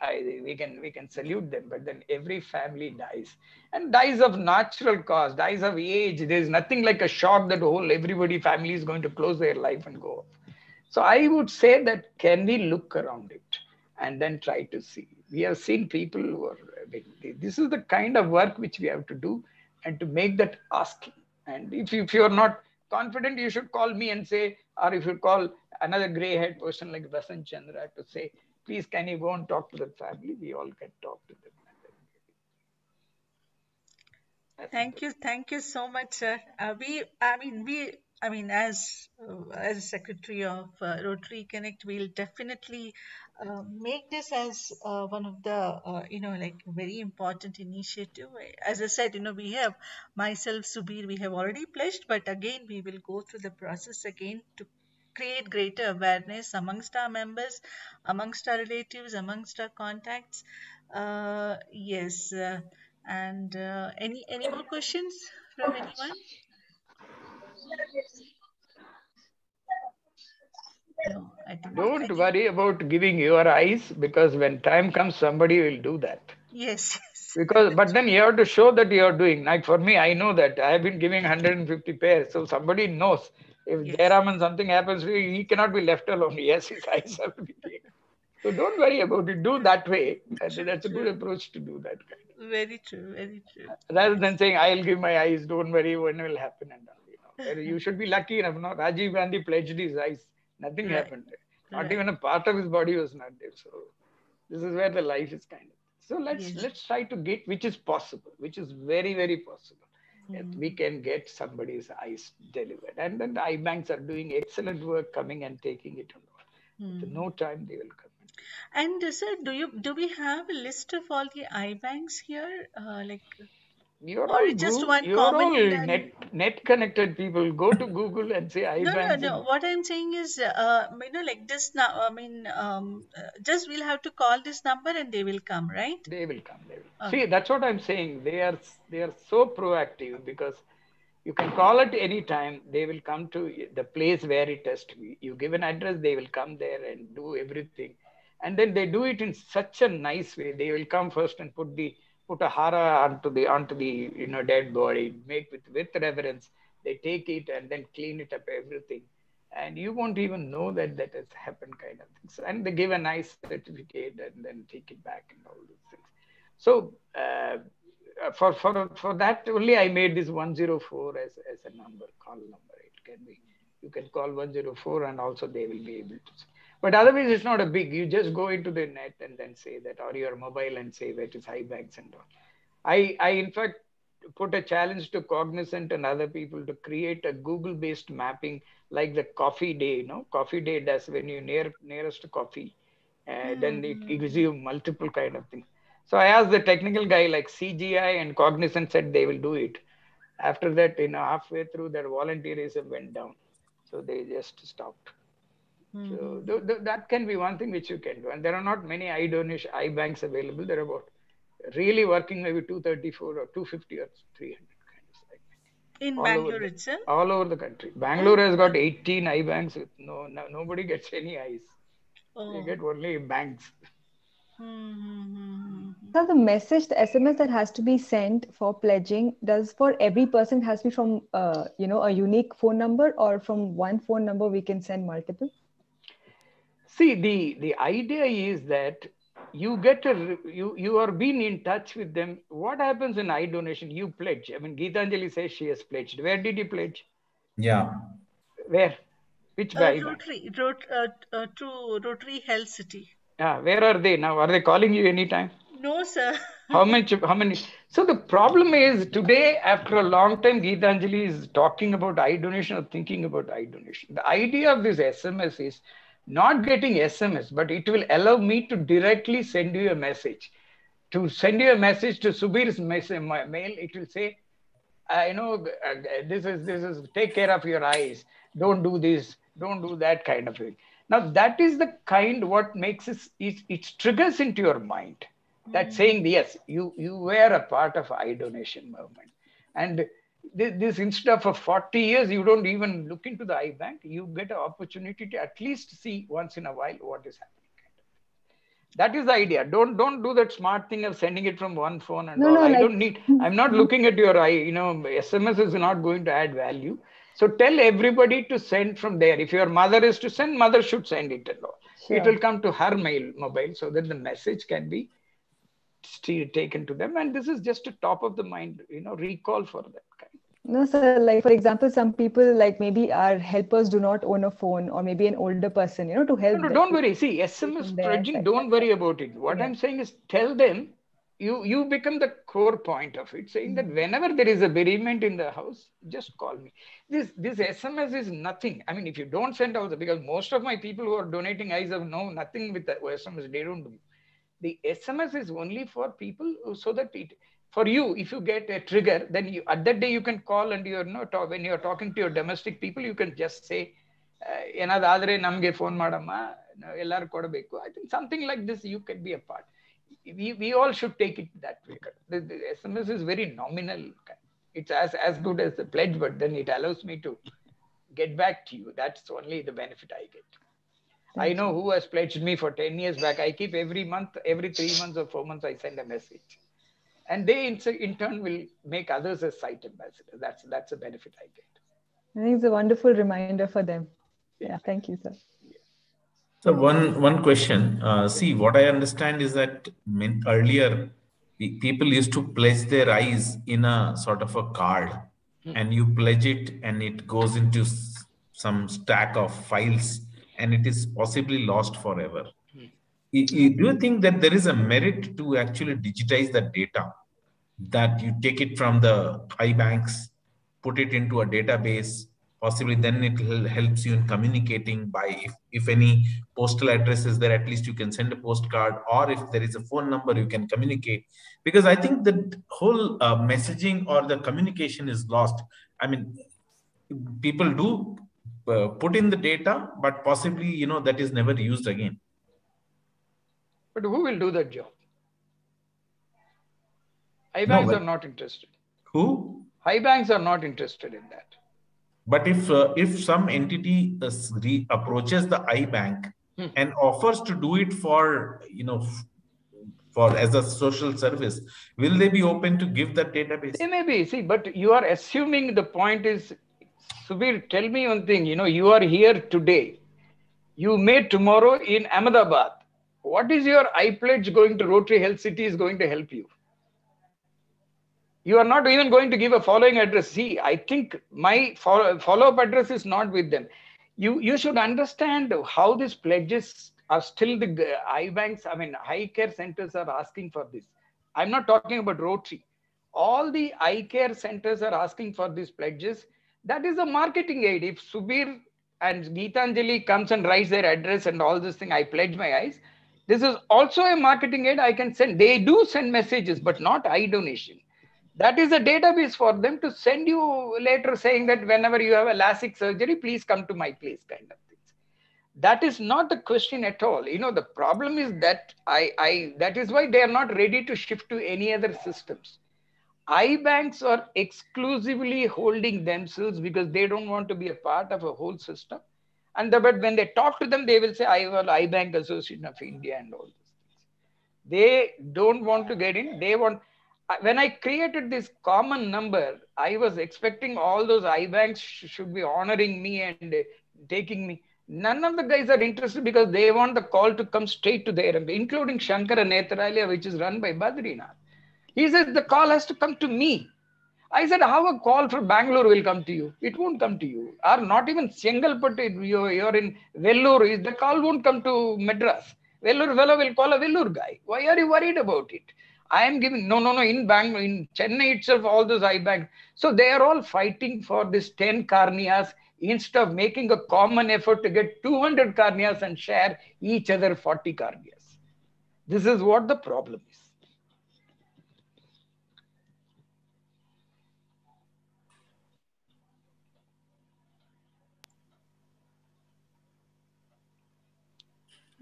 I, we can, we can salute them, but then every family dies. And dies of natural cause, dies of age. There's nothing like a shock that whole everybody, family is going to close their life and go off. So I would say that, can we look around it and then try to see. We have seen people who are, this is the kind of work which we have to do, and to make that asking. And if you, if you are not confident, you should call me and say, or if you call another gray haired person like Vasant Chandra to say, please, can you go and talk to the family? We all can talk to them. That's thank you. Thank you so much, sir. Uh, we, I mean, we, I mean, as, uh, as Secretary of uh, Rotary Connect, we'll definitely Uh, make this as uh, one of the, uh, you know, like very important initiative. As I said, you know, we have myself, Subir, we have already pledged, but again, we will go through the process again to create greater awareness amongst our members, amongst our relatives, amongst our contacts. Uh, yes. Uh, and uh, any, any more questions from anyone? No, don't I worry about giving your eyes, because when time comes, somebody will do that. Yes. Because, but then you have to show that you are doing. Like for me, I know that I have been giving one hundred fifty pairs. So somebody knows if yes. Jayaraman something happens, he cannot be left alone. Yes, his eyes have to be taken. So don't worry about it. Do that way. That's, true, that's a good approach to do that kind of. Very true. Very true. Rather than saying, I'll give my eyes. Don't worry. When will happen? And all, you know. You should be lucky enough. No? Rajiv Gandhi pledged his eyes. Nothing right. happened. Not right. even a part of his body was not there. So this is where the life is kind of. So let's yes. let's try to get, which is possible, which is very, very possible. Mm. We can get somebody's eyes delivered. And then the eye banks are doing excellent work coming and taking it on. Mm. So no time they will come. And uh, sir, do you do we have a list of all the eye banks here? Uh, like You're or all just Google, one you're common all net, net connected people. Go to Google and say I. No, no, no. And... What I'm saying is, uh, you know, like this now. I mean, um, just we'll have to call this number and they will come, right? They will come. They will. Okay. See, that's what I'm saying. They are they are so proactive, because you can call at any time. They will come to the place where it has to be. You give an address, they will come there and do everything, and then they do it in such a nice way. They will come first and put the. Put a hara onto the onto the you know dead body, make with with reverence. They take it and then clean it up, everything, and you won't even know that that has happened, kind of things. And they give a nice certificate and then take it back and all those things. So uh, for for for that only, I made this one zero four as as a number, call number. It can be you can call one zero four and also they will be able to see. But otherwise, it's not a big, you just go into the net and then say that, or your mobile and say that it's high banks and all. I, I, in fact, put a challenge to Cognizant and other people to create a Google-based mapping, like the coffee day, you know, coffee day does when you near nearest to coffee, and mm. then it, it gives you multiple kind of things. So I asked the technical guy, like C G I and Cognizant said they will do it. After that, you know, halfway through, their volunteerism went down. So they just stopped. Mm-hmm. So th th that can be one thing which you can do. And there are not many eye donation eye banks available. There are about really working maybe two thirty-four or two fifty or three hundred kind of side. In all Bangalore itself? All over the country. Bangalore has got eighteen eye banks with no, no nobody gets any eyes. Oh. They get only banks. Mm-hmm. So the message, the S M S that has to be sent for pledging, does for every person has to be from uh, you know a unique phone number, or from one phone number we can send multiple? See, the, the idea is that you get a, you, you are being in touch with them. What happens in eye donation? You pledge. I mean, Geetanjali says she has pledged. Where did you pledge? Yeah. Where? Which uh, Rotary, Rot, uh, uh, to Rotary Health City. Yeah. Where are they now? Are they calling you anytime? No, sir. How much, how many? So the problem is today, after a long time, Geetanjali is talking about eye donation or thinking about eye donation. The idea of this S M S is not getting S M S, but it will allow me to directly send you a message. To send you a message to Subir's mail, it will say, I know this is, this is, take care of your eyes. Don't do this. Don't do that kind of thing. Now that is the kind what makes it, it, it triggers into your mind that mm-hmm. saying, yes, you, you were a part of eye donation movement. And this, this instead of for forty years, you don't even look into the eye bank, you get an opportunity to at least see once in a while what is happening. That is the idea. Don't don't do that smart thing of sending it from one phone and no, all. No, I like, don't need, I'm not looking at your eye, you know, S M S is not going to add value. So tell everybody to send from there. If your mother is to send, mother should send it and all. Sure. It will come to her mail mobile so that the message can be still taken to them. And this is just a top of the mind, you know, recall for that kind. No, sir. Like, for example, some people, like maybe our helpers do not own a phone, or maybe an older person, you know, to help. No, no don't worry. See, S M S trudging, don't worry about it. What yeah. I'm saying is tell them, you, you become the core point of it, saying that whenever there is a bereavement in the house, just call me. This, this S M S is nothing. I mean, if you don't send out, because most of my people who are donating eyes have no, nothing with the S M S, they don't do. The S M S is only for people so that it... For you, if you get a trigger, then you, at that day you can call and you're not, when you're talking to your domestic people, you can just say, uh, phone madama, I think something like this, you can be a part. We, we all should take it that way. The, the S M S is very nominal. It's as, as good as the pledge, but then it allows me to get back to you. That's only the benefit I get. Thank I know you. Who has pledged me for ten years back. I keep every month, every three months or four months, I send a message. And they in turn will make others as site ambassadors. That's, that's a benefit I get. I think it's a wonderful reminder for them. Yeah, yeah thank you, sir. Yeah. So one, one question. Uh, see, what I understand is that earlier, people used to pledge their eyes in a sort of a card. Hmm. And you pledge it and it goes into some stack of files and it is possibly lost forever. Do you think that there is a merit to actually digitize that data, that you take it from the eye banks, put it into a database, possibly then it helps you in communicating by, if, if any postal address is there, at least you can send a postcard, or if there is a phone number, you can communicate. Because I think that whole uh, messaging or the communication is lost. I mean, people do uh, put in the data, but possibly, you know, that is never used again. But who will do that job? High banks no, are not interested. Who? High banks are not interested in that. But if uh, if some entity uh, approaches the I bank hmm. and offers to do it for, you know, for as a social service, will they be open to give that database? They may be. See, but you are assuming the point is, Subir, tell me one thing. You know, you are here today. You may tomorrow in Ahmedabad. What is your I pledge going to Rotary Health City is going to help you? You are not even going to give a following address. See, I think my follow-up address is not with them. You, you should understand how these pledges are still the eye banks. I mean, eye care centers are asking for this. I'm not talking about Rotary. All the eye care centers are asking for these pledges. That is a marketing aid. If Subir and Geetanjali comes and writes their address and all this thing, I pledge my eyes. This is also a marketing aid I can send. They do send messages, but not eye donation. That is a database for them to send you later saying that whenever you have a LASIK surgery, please come to my place kind of things. That is not the question at all. You know, the problem is that I, I that is why they are not ready to shift to any other systems. Eye banks are exclusively holding themselves because they don't want to be a part of a whole system. And the, but when they talk to them, they will say, I well, I Bank Association of India and all these things. They don't want to get in. They want, when I created this common number, I was expecting all those I banks sh should be honoring me and uh, taking me. None of the guys are interested because they want the call to come straight to their, including Shankara Netralaya, which is run by Badrinath. He says, the call has to come to me. I said, how a call from Bangalore will come to you? It won't come to you. Or not even Chengalpattu, you're in Vellore, the call won't come to Madras. Vellore fellow will call a Vellore guy. Why are you worried about it? I am giving, no, no, no, in Bangalore, in Chennai itself, all those I bank. So they are all fighting for this ten karnias instead of making a common effort to get two hundred karnias and share each other forty karnias. This is what the problem is.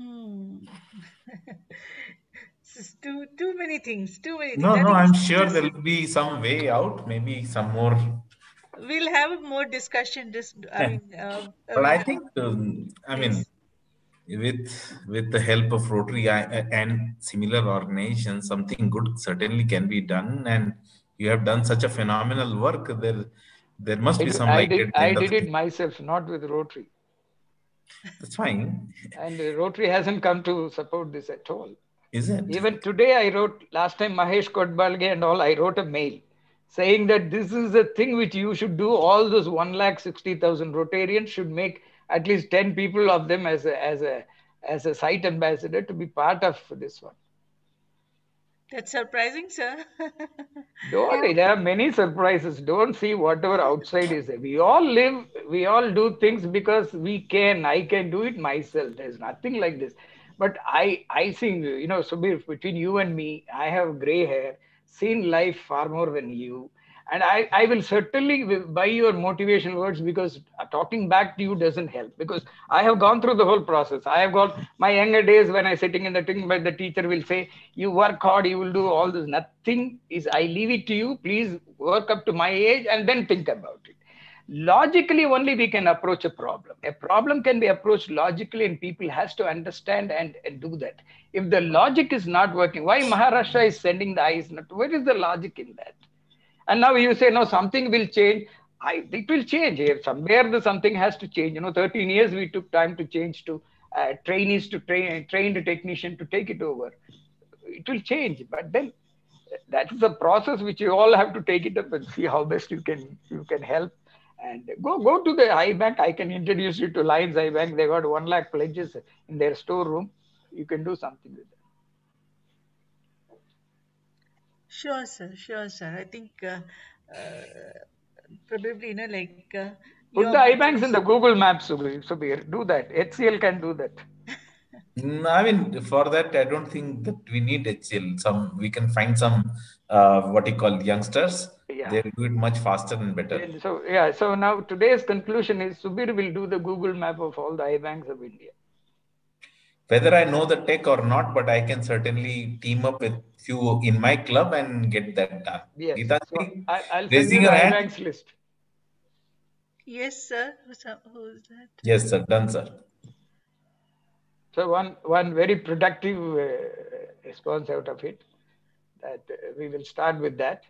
Hmm. This is too too many things. Too many things. No, I no, I'm sure there will be some way out. Maybe some more. We'll have more discussion. This, I mean. Uh, but I think, um, I mean, with with the help of Rotary and similar organizations, something good certainly can be done. And you have done such a phenomenal work. There, there must be some. I like did. I did it myself, not with Rotary. That's fine. And Rotary hasn't come to support this at all. Is it? Even today I wrote, last time Mahesh Kotbalge and all, I wrote a mail saying that this is a thing which you should do. All those one lakh sixty thousand Rotarians should make at least ten people of them as a, as a, as a site ambassador to be part of this one. That's surprising, sir. Don't worry, there are many surprises. Don't see whatever outside is there. We all live, we all do things because we can. I can do it myself. There's nothing like this. But I, I think, you know, Subir, between you and me, I have grey hair, seen life far more than you. And I, I will certainly buy your motivation words, because talking back to you doesn't help, because I have gone through the whole process. I have got my younger days when I sitting in the thing, but the teacher will say, you work hard, you will do all this. Nothing is, I leave it to you. Please work up to my age and then think about it. Logically only we can approach a problem. A problem can be approached logically, and people has to understand and, and do that. If the logic is not working, why Maharashtra is sending the eyes? Not, where is the logic in that? And now you say, no, something will change. I think it will change. If somewhere the something has to change. You know, thirteen years we took time to change to uh, trainees to train, trained technician to take it over. It will change. But then that is a process which you all have to take it up and see how best you can you can help. And go go to the I bank. I can introduce you to Lions I bank. They got one lakh pledges in their storeroom. You can do something with that. Sure, sir. Sure, sir. I think uh, uh, probably, you know, like... Uh, Put the I banks in the Google Maps, Subir. Do that. H C L can do that. No, I mean, for that, I don't think that we need H C L. Some, we can find some, uh, what you call, youngsters. Yeah. They'll do it much faster and better. And so, yeah. So now today's conclusion is Subir will do the Google map of all the I banks of India. Whether I know the tech or not, but I can certainly team up with few in my club and get that done. Yes. Gita, so I, I'll raising your hand. List. Yes, sir. Who's, who's that? Yes, sir. Done, sir. So one, one very productive uh, response out of it, that uh, we will start with that.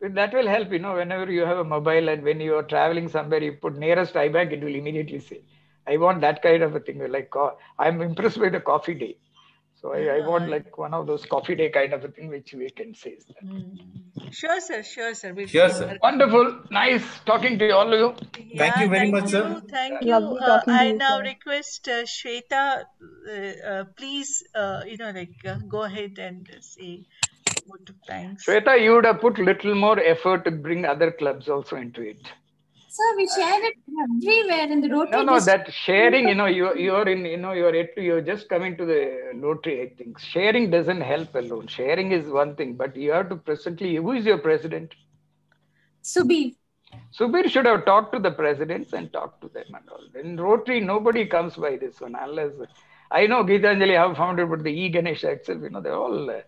That will help, you know, whenever you have a mobile and when you are traveling somewhere, you put nearest I bank, it will immediately say, I want that kind of a thing. Like, I'm impressed with the coffee day. So I, I want like one of those coffee day kind of a thing, which we can say. Is that. Mm. Sure, sir. Sure, sir. We'll sure, sir. Wonderful. Nice talking to all of you. Yeah, thank you very thank much, you, sir. Thank you. Uh, I you, now sir. request uh, Shweta, uh, uh, please, uh, you know, like uh, go ahead and uh, say. Thanks. Shweta, you would have put little more effort to bring other clubs also into it. Sir, we share it everywhere in the Rotary. No, no, that sharing, you know, you you're in, you know, you're you're just coming to the Rotary. I think sharing doesn't help alone. Sharing is one thing, but you have to presently. Who is your president? Subir. Subir should have talked to the presidents and talked to them and all. In Rotary, nobody comes by this one unless I know Geetanjali have founded, but the E Ganesha itself, you know, they're all. Uh,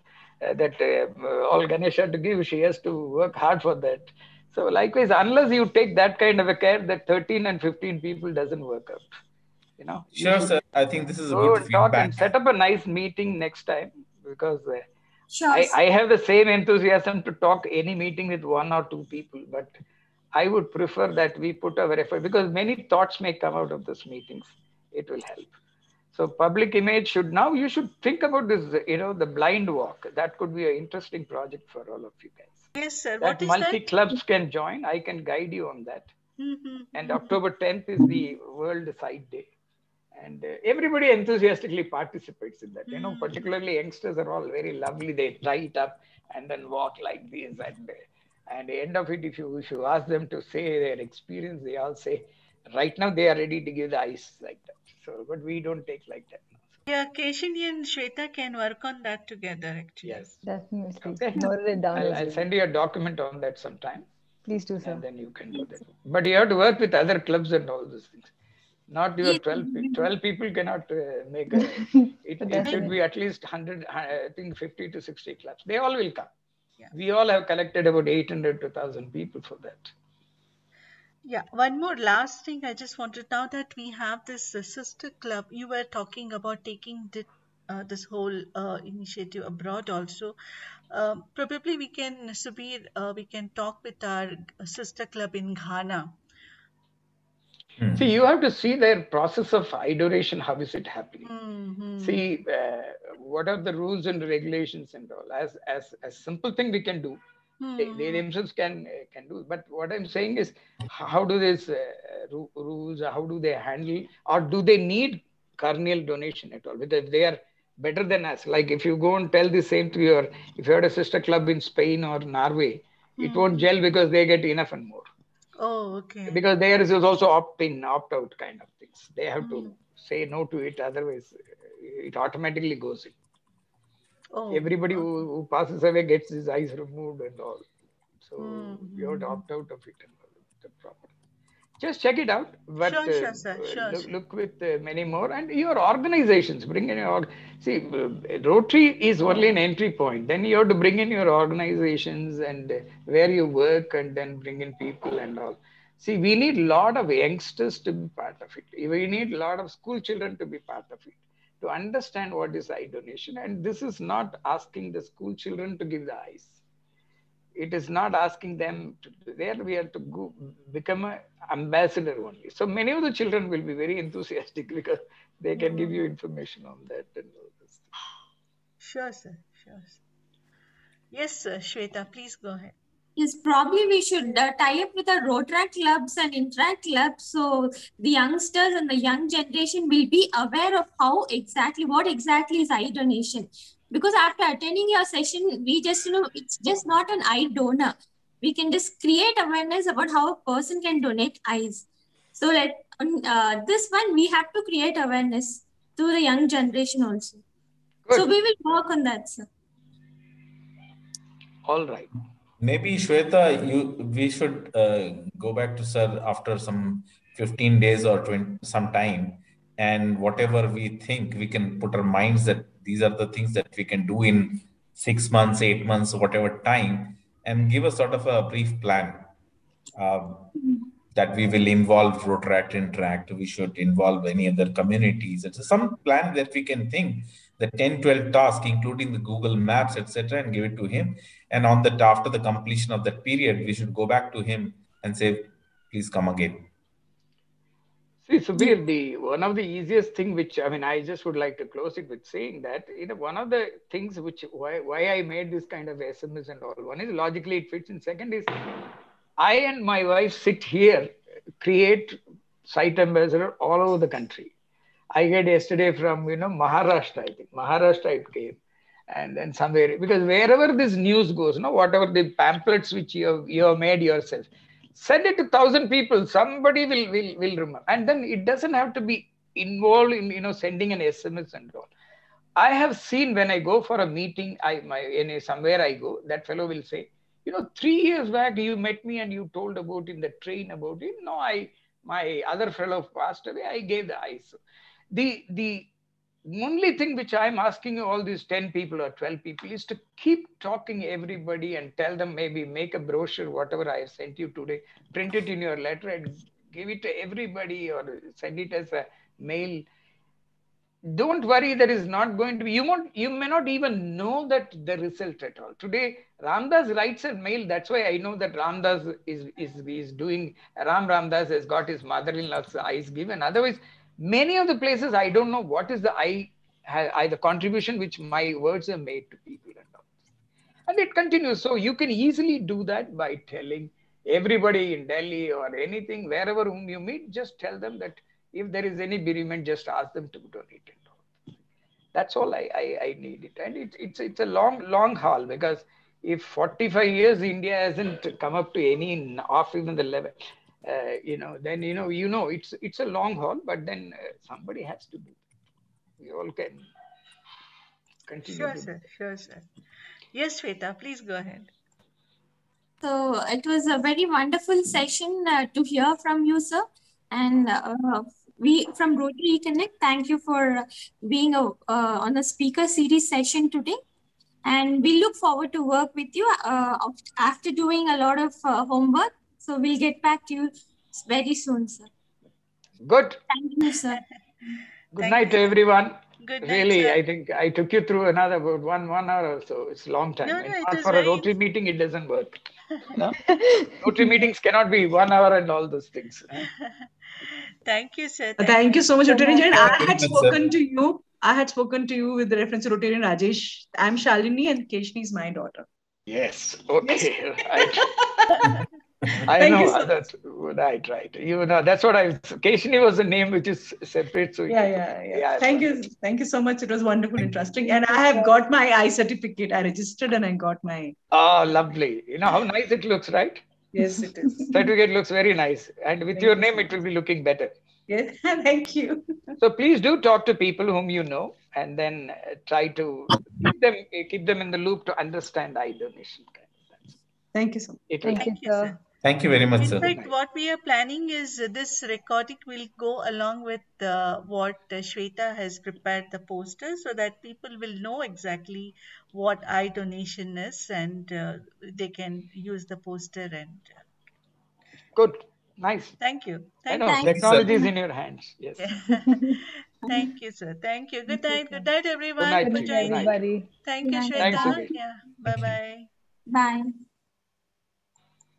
Uh, that uh, all Ganesha to give, she has to work hard for that. So likewise, unless you take that kind of a care, that thirteen and fifteen people doesn't work out. You know. Sure, you sir. I think this is a good feedback. And set up a nice meeting next time, because uh, sure, I, I have the same enthusiasm to talk any meeting with one or two people, but I would prefer that we put our effort, because many thoughts may come out of these meetings. It will help. So public image should, now you should think about this, you know, the blind walk. That could be an interesting project for all of you guys. Yes, sir. What is that? Multi clubs can join. I can guide you on that. Mm-hmm. And October tenth is the World Sight Day. And uh, everybody enthusiastically participates in that. Mm-hmm. You know, particularly youngsters are all very lovely. They tie it up and then walk like this. And, uh, and the end of it, if you, if you ask them to say their experience, they all say, right now they are ready to give the ice like that. So, but we don't take like that. Yeah, Keshini and Shweta can work on that together actually. Yes. Definitely. Okay. I'll, I'll send you a document on that sometime. Please do, sir. And then you can do that. But you have to work with other clubs and all those things. Not your twelve, twelve people cannot uh, make a, it. It should be at least one hundred, I think fifty to sixty clubs. They all will come. Yeah. We all have collected about eight hundred to one thousand people for that. Yeah, one more last thing I just wanted, now that we have this uh, sister club, you were talking about taking the, uh, this whole uh, initiative abroad also. Uh, probably we can, Subir, uh, we can talk with our sister club in Ghana. Mm. See, you have to see their process of iduration, how is it happening? Mm-hmm. See, uh, what are the rules and regulations and all? As as a simple thing we can do, mm. they, they themselves can uh, can do. But what I'm saying is, how do these uh, ru rules, how do they handle, or do they need corneal donation at all? Because they are better than us. Like if you go and tell the same to your, if you had a sister club in Spain or Norway, mm. it won't gel because they get enough and more. Oh, okay. Because there is also opt-in, opt-out kind of things. They have mm-hmm. to say no to it, otherwise it automatically goes in. Oh, everybody okay. who, who passes away gets his eyes removed and all. So mm-hmm. you have to opt out of it and all. The problem. Just check it out. But sure, uh, sure, sir. Sure, look, sure. look with uh, many more. And your organizations, bring in your... Org See, uh, Rotary is only an entry point. Then you have to bring in your organizations and uh, where you work, and then bring in people and all. See, we need a lot of youngsters to be part of it. We need a lot of school children to be part of it, to understand what is eye donation. And this is not asking the school children to give the eyes. It is not asking them to, there we have to go, become an ambassador only. So many of the children will be very enthusiastic because they can mm. give you information on that and all this. Sure, sir. Sure, sir. Yes, sir. Shweta, please go ahead. Yes, probably we should uh, tie up with the Rotaract clubs and Interact clubs, so the youngsters and the young generation will be aware of how exactly, what exactly is eye donation. Because after attending your session, we just, you know, it's just not an eye donor. We can just create awareness about how a person can donate eyes. So let, uh, this one, we have to create awareness to the young generation also. Good. So we will work on that, sir. All right. Maybe, Shweta, you, we should uh, go back to sir after some fifteen days or twenty, some time. And whatever we think, we can put our minds that these are the things that we can do in six months, eight months, whatever time, and give a sort of a brief plan um, that we will involve Rotaract, Interact. We should involve any other communities. It's some plan that we can think, the ten, twelve tasks, including the Google Maps, et cetera, and give it to him. And on that, after the completion of that period, we should go back to him and say, please come again. See, Subir, the, one of the easiest thing which, I mean, I just would like to close it with saying that, you know, one of the things which, why, why I made this kind of S M S and all, one is logically it fits, and second is, I and my wife sit here, create site ambassador all over the country. I get yesterday from, you know, Maharashtra, I think, Maharashtra it came, and then somewhere, because wherever this news goes, you know, whatever the pamphlets which you have, you have made yourself, send it to one thousand people, somebody will, will, will remember. And then it doesn't have to be involved in, you know, sending an S M S and all. I have seen when I go for a meeting, I my in a, somewhere I go, that fellow will say, you know, three years back you met me and you told about in the train about it. No, I, my other fellow passed away, I gave the eyes. The, the only thing which I'm asking all these ten people or twelve people is to keep talking everybody and tell them, maybe make a brochure, whatever I have sent you today, print it in your letter and give it to everybody or send it as a mail. Don't worry, there is not going to be, you won't, you may not even know that the result at all. Today, Ramdas writes a mail. That's why I know that Ramdas is, is, is doing, Ram Ramdas has got his mother-in-law's eyes given. Otherwise, many of the places, I don't know what is the I, I the contribution which my words have made to people and all. And it continues. So you can easily do that by telling everybody in Delhi or anything, wherever whom you meet, just tell them that if there is any bereavement, just ask them to donate and all. That's all I, I, I need it. And it, it's, it's a long, long haul, because if forty-five years, India hasn't come up to any off even the level. Uh, you know, then, you know, you know, it's, it's a long haul, but then uh, somebody has to do it. We all can continue. Sure, sir. Sure, sir. Yes, Shweta, please go ahead. So it was a very wonderful session uh, to hear from you, sir. And uh, we from Rotary Connect, thank you for being a, uh, on a speaker series session today. And we look forward to work with you uh, after doing a lot of uh, homework. So we'll get back to you very soon, sir. Good. Thank you, sir. Good Thank night you. to everyone. Good night, really, sir. I think I took you through another about one, one hour or so. It's a long time. No, no, not for a Rotary meeting, it doesn't work. No? Rotary meetings cannot be one hour and all those things. Thank you, sir. Thank, Thank you so much, Rotarian. So I had spoken sir. to you. I had spoken to you with the reference to Rotarian Rajesh. I'm Shalini and Keshni is my daughter. Yes. Okay. Yes. Right. I Thank know so that's right, right. You know, that's what I. Keshni was the name which is separate. So yeah, yeah, yeah, yeah. Thank you, thank you so much. It was wonderful, Thank interesting, you. and I have got my eye certificate. I registered and I got my. Oh, lovely! You know how nice it looks, right? Yes, it is. Certificate looks very nice, and with Thank your name, it will be looking better. Yes, thank you. So please do talk to people whom you know, and then try to keep them keep them in the loop to understand eye donation. Thank you so much. It Thank you, sir. Thank you very much, In sir. In fact, what we are planning is this recording will go along with uh, what uh, Shweta has prepared, the poster, so that people will know exactly what eye donation is and uh, they can use the poster. And uh, Good. Nice. Thank you. Thank I know. Thank Technology you, is in your hands. Yes. Thank you, sir. Thank you. Good night. Good night, everyone. Good night, everybody. Thank you, Shweta. Yeah. Bye-bye. Bye. -bye. Bye.